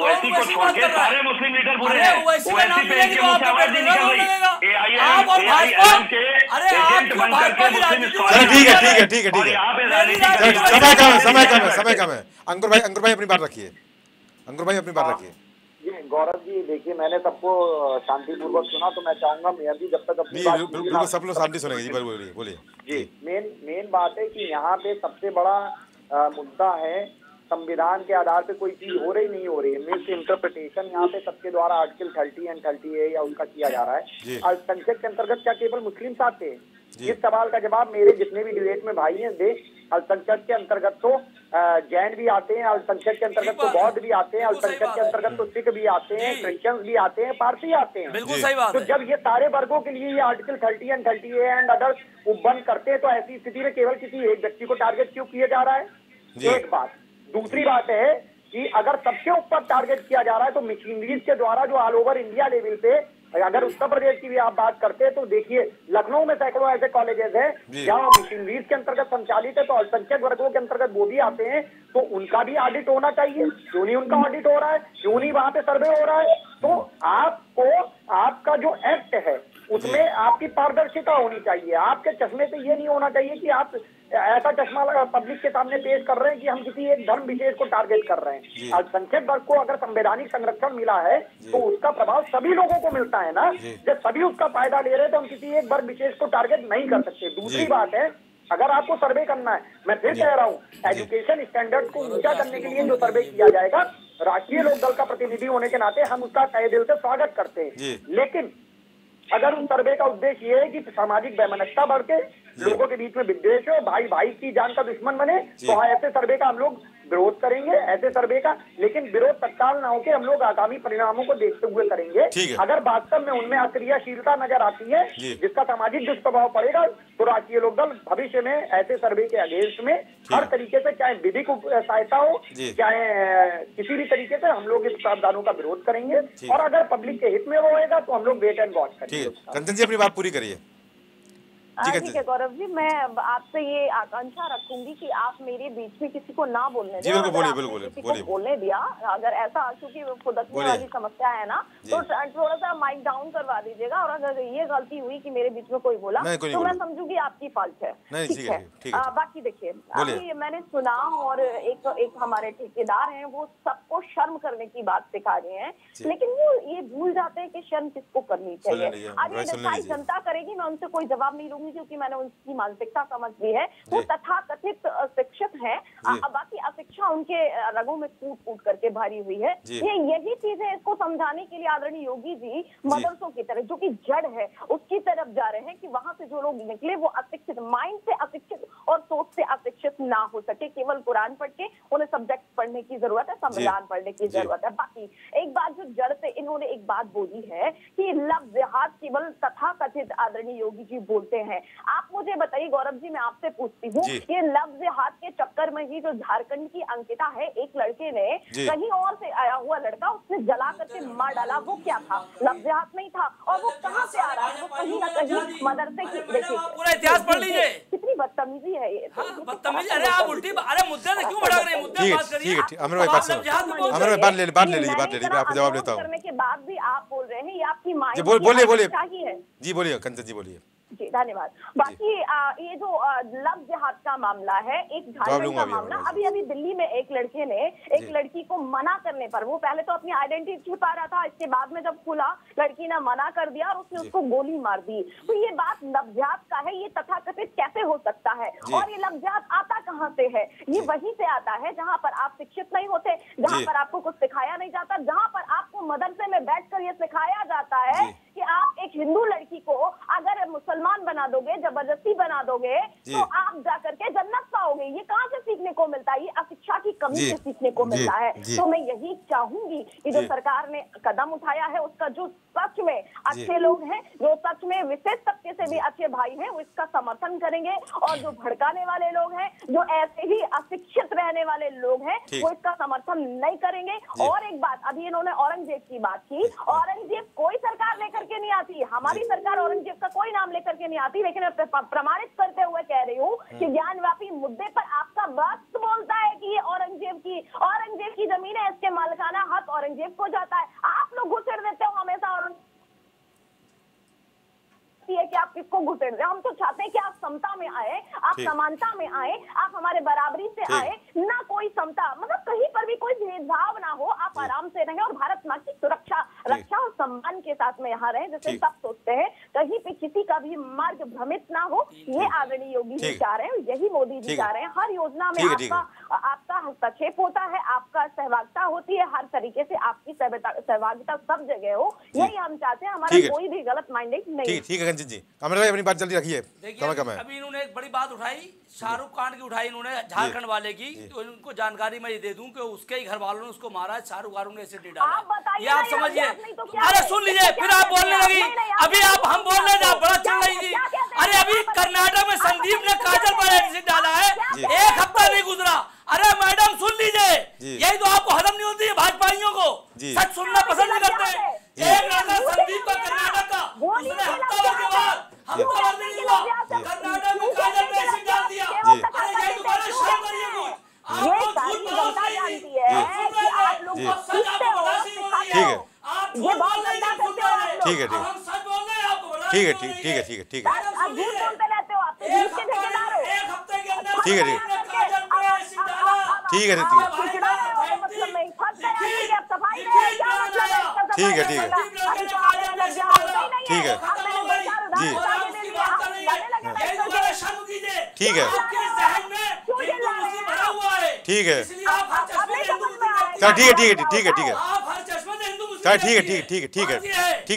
ओवैसी को छोड़ के सारे मुस्लिम लीडर बुरे हैं। ओवैसी पे इनके मुंह से आवाज नहीं निकल रही। AIM के एजेंट बनकर के मुस्लिम स्कॉलर। ठीक है यहाँ पे राजनीति। समय कम है। अंकुर भाई अपनी बात रखिए। गौरव जी देखिए, मैंने सबको शांतिपूर्वक सुना, तो मैं चाहूंगा मेयर जी जब तक अपनी बात बिल्कुल सब लोग शांति सुनेंगे। जी बोलिए। मेन बात है कि यहाँ पे सबसे बड़ा मुद्दा है संविधान के आधार पे कोई चीज नहीं हो रही है। मिस इंटरप्रिटेशन यहाँ पे सबके द्वारा आर्टिकल 30 और 38 या उनका किया जा रहा है। अल्पसंख्यक के अंतर्गत क्या केवल मुस्लिम साथ थे? इस सवाल का जवाब मेरे जितने भी डिबेट में भाई हैं दे। अल्पसंख्यक के अंतर्गत तो जैन भी आते हैं, अल्पसंख्यक के अंतर्गत तो बौद्ध भी आते हैं, अल्पसंख्यक के अंतर्गत तो सिख भी आते हैं, क्रिश्चियंस भी आते हैं, पारसी आते हैं। बिल्कुल सही बात। तो जब ये सारे वर्गों के लिए ये आर्टिकल 30 और 38 एंड अदर्स बंद करते हैं, तो ऐसी स्थिति में केवल किसी एक व्यक्ति को टारगेट क्यों किया जा रहा है? एक बात। दूसरी बात है कि अगर सबसे ऊपर टारगेट किया जा रहा है, तो मशीनरीज के द्वारा जो ऑल ओवर इंडिया लेवल पे, अगर उत्तर प्रदेश की भी आप बात करते हैं तो देखिए लखनऊ में सैकड़ों ऐसे कॉलेजेस हैं जहाँ मशीनरीज के अंतर्गत संचालित है, तो अल्पसंख्यक वर्गों के अंतर्गत वो भी आते हैं, तो उनका भी ऑडिट होना चाहिए। क्यों नहीं उनका ऑडिट हो रहा है? क्यों नहीं वहाँ पे सर्वे हो रहा है? तो आपको आपका जो एक्ट है उसमें आपकी पारदर्शिता होनी चाहिए। आपके चश्मे से ये नहीं होना चाहिए कि आप ऐसा चश्मा पब्लिक के सामने पेश कर रहे हैं कि हम किसी एक धर्म विशेष को टारगेट कर रहे हैं। अल्पसंख्यक वर्ग को अगर संवैधानिक संरक्षण मिला है तो उसका प्रभाव सभी लोगों को मिलता है ना। जब सभी उसका फायदा ले रहे हैं तो हम किसी एक वर्ग विशेष को टारगेट नहीं कर सकते। दूसरी बात है, अगर आपको सर्वे करना है, मैं फिर कह रहा हूँ, एजुकेशन स्टैंडर्ड को ऊंचा करने के लिए जो सर्वे किया जाएगा, राष्ट्रीय लोक दल का प्रतिनिधि होने के नाते हम उसका तहे दिल से स्वागत करते हैं। लेकिन अगर उन सर्वे का उद्देश्य ये है कि सामाजिक वैमनस्यता बढ़ के लोगों के बीच में विद्वेष हो, भाई भाई की जान का दुश्मन बने, तो ऐसे सर्वे का हम लोग विरोध करेंगे ऐसे सर्वे का, लेकिन विरोध तत्काल न होकर हम लोग आगामी परिणामों को देखते हुए करेंगे। अगर वास्तव में उनमें अक्रियाशीलता नजर आती है जिसका सामाजिक दुष्प्रभाव पड़ेगा तो राष्ट्रीय लोकदल भविष्य में ऐसे सर्वे के अगेंस्ट में हर तरीके से, चाहे विधिक सहायता हो चाहे किसी भी तरीके से, हम लोग इस प्रावधानों का विरोध करेंगे। और अगर पब्लिक के हित में होएगा तो हम लोग वेट एंड वॉच करेंगे। कंचन जी अपनी बात पूरी करिए। ठीक है गौरव जी, मैं आपसे ये आकांक्षा रखूंगी कि आप मेरे बीच में किसी को ना बोलने दें। बोलने दिया अगर ऐसा, क्योंकि खुदकने वाली समस्या है ना, तो थोड़ा सा माइक डाउन करवा दीजिएगा। और अगर ये गलती हुई कि मेरे बीच में कोई बोला तो मैं समझूंगी आपकी फॉल्ट है। ठीक है, बाकी देखिए अभी मैंने सुना और एक हमारे ठेकेदार हैं वो सबको शर्म करने की बात सिखा रहे हैं, लेकिन वो ये भूल जाते हैं कि शर्म किसको करनी चाहिए। आज ये डिसाइड जनता करेगी, मैं उनसे कोई जवाब नहीं, क्योंकि मैंने उनकी मानसिकता समझ ली है। वो तथाकथित शिक्षित हैं, बाकी अशिक्षा उनके रगों में कूट-कूट करके भरी हुई है। ये यही चीजें इसको समझाने के लिए आदरणीय योगी जी मदरसों की तरफ, जो कि जड़ है उसकी तरफ जा रहे हैं कि वहां से जो लोग निकले वो अशिक्षित माइंड से अशिक्षित और सोच से अशिक्षित ना हो सके। केवल कुरान पढ़ के उन्हें सब्जेक्ट पढ़ने की जरूरत है, संविधान पढ़ने की जरूरत है। बाकी एक बात जो जड़ से इन्होंने एक बात बोली है कि लफ्ज केवल तथाकथित आदरणीय योगी जी बोलते हैं। आप मुझे बताइए गौरव जी, मैं आपसे पूछती हूँ, ये लफ्ज हाथ के चक्कर में ही जो झारखंड की अंकिता है, एक लड़के ने कहीं और से आया हुआ लड़का उसने जला करके मार डाला, वो क्या था? लफ्ज हाथ नहीं था। और वो कहाँ से आ रहा है? वो कहीं ना कहीं मदरसे की, पूरा इतिहास पढ़ लीजिए, कितनी बदतमीजी है ये, बदतमीजी। अरे आप उल्टी, अरे मुद्दे से क्यों बढ़ा रहे हैं? मुद्दे बात करिए। आपको जवाब देता हूँ करने के बाद भी आप बोल रहे हैं, ये आपकी माइंड। बोलिए बोलिए जी, बोलिए कंचन जी, बोलिए जी, धन्यवाद। बाकी ये जो लव जिहाद का मामला है, एक झारखंड का मामला, अभी अभी दिल्ली में एक लड़के ने एक लड़की को मना करने पर, वो पहले तो अपनी आइडेंटिटी छुपा रहा था, इसके बाद में जब खुला लड़की ने मना कर दिया और उसने उसको गोली मार दी। तो ये बात लव जिहाद का है, ये तथाकथित कैसे हो सकता है? और ये लव जिहाद आता कहाँ से है? ये वहीं से आता है जहाँ पर आप शिक्षित नहीं होते, जहाँ पर आपको कुछ सिखाया नहीं जाता, जहाँ पर आपको मदरसे में बैठकर ये सिखाया जाता है कि आप एक हिंदू लड़की को अगर मुसलमान बना दोगे, जबरदस्ती बना दोगे तो आप जा करके जन्नत पाओगे। ये कहाँ से सीखने को मिलता है? ये अशिक्षा की कमी से सीखने को मिलता है। तो मैं यही चाहूंगी कि जो सरकार ने कदम उठाया है उसका, जो सच में अच्छे लोग हैं, जो सच में विशेष तबके से भी अच्छे भाई हैं, वो इसका समर्थन करेंगे। और जो भड़काने वाले लोग हैं, जो ऐसे ही अशिक्षित रहने वाले लोग हैं, वो इसका समर्थन नहीं करेंगे। और एक बात, अभी इन्होंने औरंगजेब की बात की, औरंगजेब कोई सरकार लेकर के नहीं आती, हमारी सरकार औरंगजेब का कोई नाम लेकर के नहीं आती, लेकिन मैं प्रमाणित करते हुए कह रही हूँ कि ज्ञानव्यापी मुद्दे पर आपका वक्त बोलता है कि ये औरंगजेब की जमीन है, इसके मालकाना हक औरंगजेब को जाता है। आप लोग घुसेड़ देते हो हमेशा कि आप किसको घुसेड़ रहे। हम तो चाहते हैं कि आप समता में आए, आप समानता में आए, आप हमारे बराबरी से आए ना, कोई समता मतलब कहीं पर भी कोई भेदभाव ना हो, आप आराम से रहें और भारत माँ की सुरक्षा, रक्षा और सम्मान के साथ में यहाँ रहें, जैसे सब सोचते हैं। कहीं पे किसी का भी मार्ग भ्रमित ना हो, ये आदरणीय योगी जी चाह रहे हैं, यही मोदी जी चाह रहे हैं। हर योजना में आपका हस्तक्षेप होता है, आपका सहभागिता होती है, हर तरीके से आपकी सहभागिता सब जगह हो, यही हम चाहते हैं। हमारा कोई भी गलत माइंडेड नहीं। जी अपनी बात जल्दी रखिए। अभी इन्होंने एक बड़ी बात उठाई, शाहरुख खान की उठाई इन्होंने, झारखंड वाले की, तो इनको जानकारी मैं ये दे दूं कि उसके ही घर वालों ने उसको मारा, शाहरुख खान ने एसिड डाला। आप समझिए, अरे सुन लीजिए, फिर आप बोलने लगी। अभी आप हम बोल रहे थे, आप बड़ा चल रही थी। अरे अभी कर्नाटक में संदीप ने काजल पर एसिड डाला है, एक हफ्ता नहीं गुजरा। अरे मैडम सुन लीजिए, यही तो आपको हजम नहीं होती है, भाजपाइयों को सच सुनना पसंद नहीं करते हैं। एक लड़का संदीप का कर्नाटक का, उसने हफ्ता भर के बाद कर्नाटक में काजल पे एसिड डाल दिया। अरे यही तुम्हारा शर्म करिए कुछ, आपको झूठ बोलती है, आप लोग सच बोलते हो, आप झूठ बोल नहीं सकते। हम सच बोल रहे हैं आपको। ठीक है,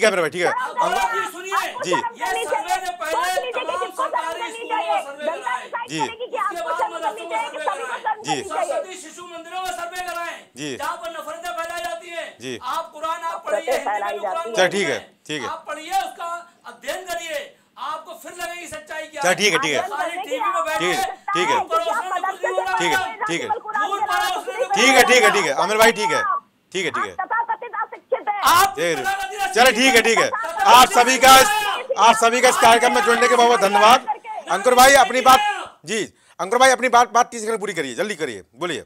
मेरा भाई ठीक है। जी जी जहाँ पर नफरतें फैलाई जाती है, आप कुरान आप पढ़िए, ठीक है ठीक है, आप पढ़िए, उसका अध्ययन करिए, आपको फिर लगेगी सच्चाई क्या। ठीक है ठीक है ठीक है ठीक है ठीक है ठीक है ठीक है ठीक है आमिर भाई ठीक है ठीक है ठीक है चलो ठीक है ठीक है। आप सभी का इस कार्यक्रम में जुड़ने के बहुत धन्यवाद। अंकुर भाई अपनी बात, जी अंकुर भाई अपनी बात 30 सेकंड पूरी करिए, जल्दी करिए, बोलिए।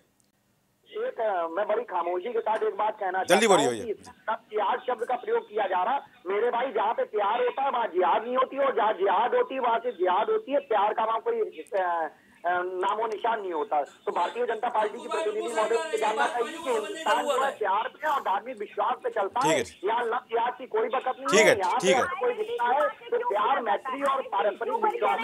मैं बड़ी खामोशी के साथ एक बात कहना चाहता हूँ, जिहाद शब्द का प्रयोग किया जा रहा। मेरे भाई जहाँ पे प्यार होता है वहाँ जिहाद नहीं होती, और जहाँ जिहाद होती है वहाँ से जिहाद होती है, प्यार का वहाँ कोई नामो निशान नहीं होता। तो भारतीय जनता पार्टी की प्रतिनिधि महोदय जानना चाहिए कि हिंदुस्तान में प्यार पे और धार्मिक विश्वास पे चलता है, यहाँ लफ्ज याद की कोई बकत नहीं है, यहाँ कोई दिखता है तो प्यार मैत्री और पारंपरिक विश्वास।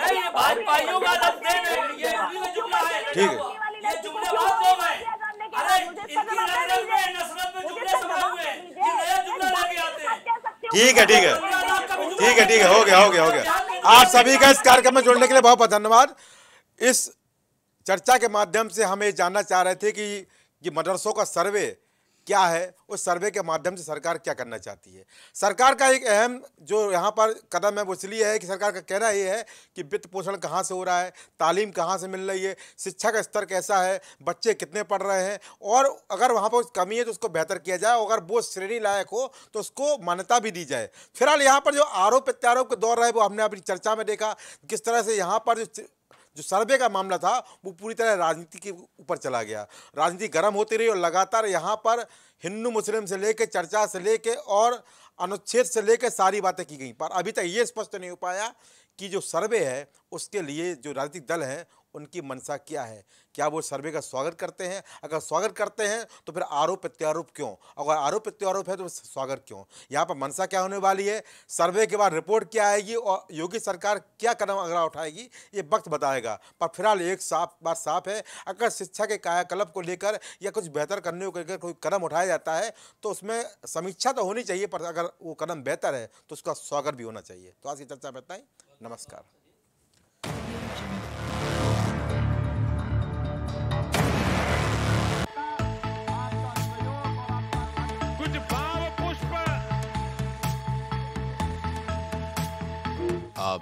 ठीक है ठीक है ठीक है ठीक है ठीक है हो गया। आप सभी का इस कार्यक्रम में जुड़ने के लिए बहुत बहुत धन्यवाद। इस चर्चा के माध्यम से हम ये जानना चाह रहे थे कि ये मदरसों का सर्वे क्या है, उस सर्वे के माध्यम से सरकार क्या करना चाहती है। सरकार का एक अहम जो यहाँ पर कदम है वो इसलिए है कि सरकार का कहना ये है कि वित्त पोषण कहाँ से हो रहा है, तालीम कहाँ से मिल रही है, शिक्षा का स्तर कैसा है, बच्चे कितने पढ़ रहे हैं, और अगर वहाँ पर कमी है तो उसको बेहतर किया जाए, अगर वो श्रेणी लायक हो तो उसको मान्यता भी दी जाए। फिलहाल यहाँ पर जो आरोप प्रत्यारोप का दौर है वो हमने अपनी चर्चा में देखा, किस तरह से यहाँ पर जो सर्वे का मामला था वो पूरी तरह राजनीति के ऊपर चला गया, राजनीति गर्म होती रही और लगातार यहाँ पर हिंदू मुस्लिम से लेके चर्चा से लेके और अनुच्छेद से लेके सारी बातें की गई, पर अभी तक ये स्पष्ट नहीं हो पाया कि जो सर्वे है उसके लिए जो राजनीतिक दल हैं उनकी मंशा क्या है। क्या वो सर्वे का स्वागत करते हैं? अगर स्वागत करते हैं तो फिर आरोप प्रत्यारोप क्यों? अगर आरोप प्रत्यारोप है तो स्वागत क्यों? यहाँ पर मंशा क्या होने वाली है, सर्वे के बाद रिपोर्ट क्या आएगी और योगी सरकार क्या कदम अगला उठाएगी, ये वक्त बताएगा। पर फिलहाल एक साफ बात साफ है, अगर शिक्षा के कायाकल्प को लेकर या कुछ बेहतर करने को लेकर कोई कदम उठाया जाता है तो उसमें समीक्षा तो होनी चाहिए, पर अगर वो कदम बेहतर है तो उसका स्वागत भी होना चाहिए। तो आज की चर्चा में इतना ही, नमस्कार। आप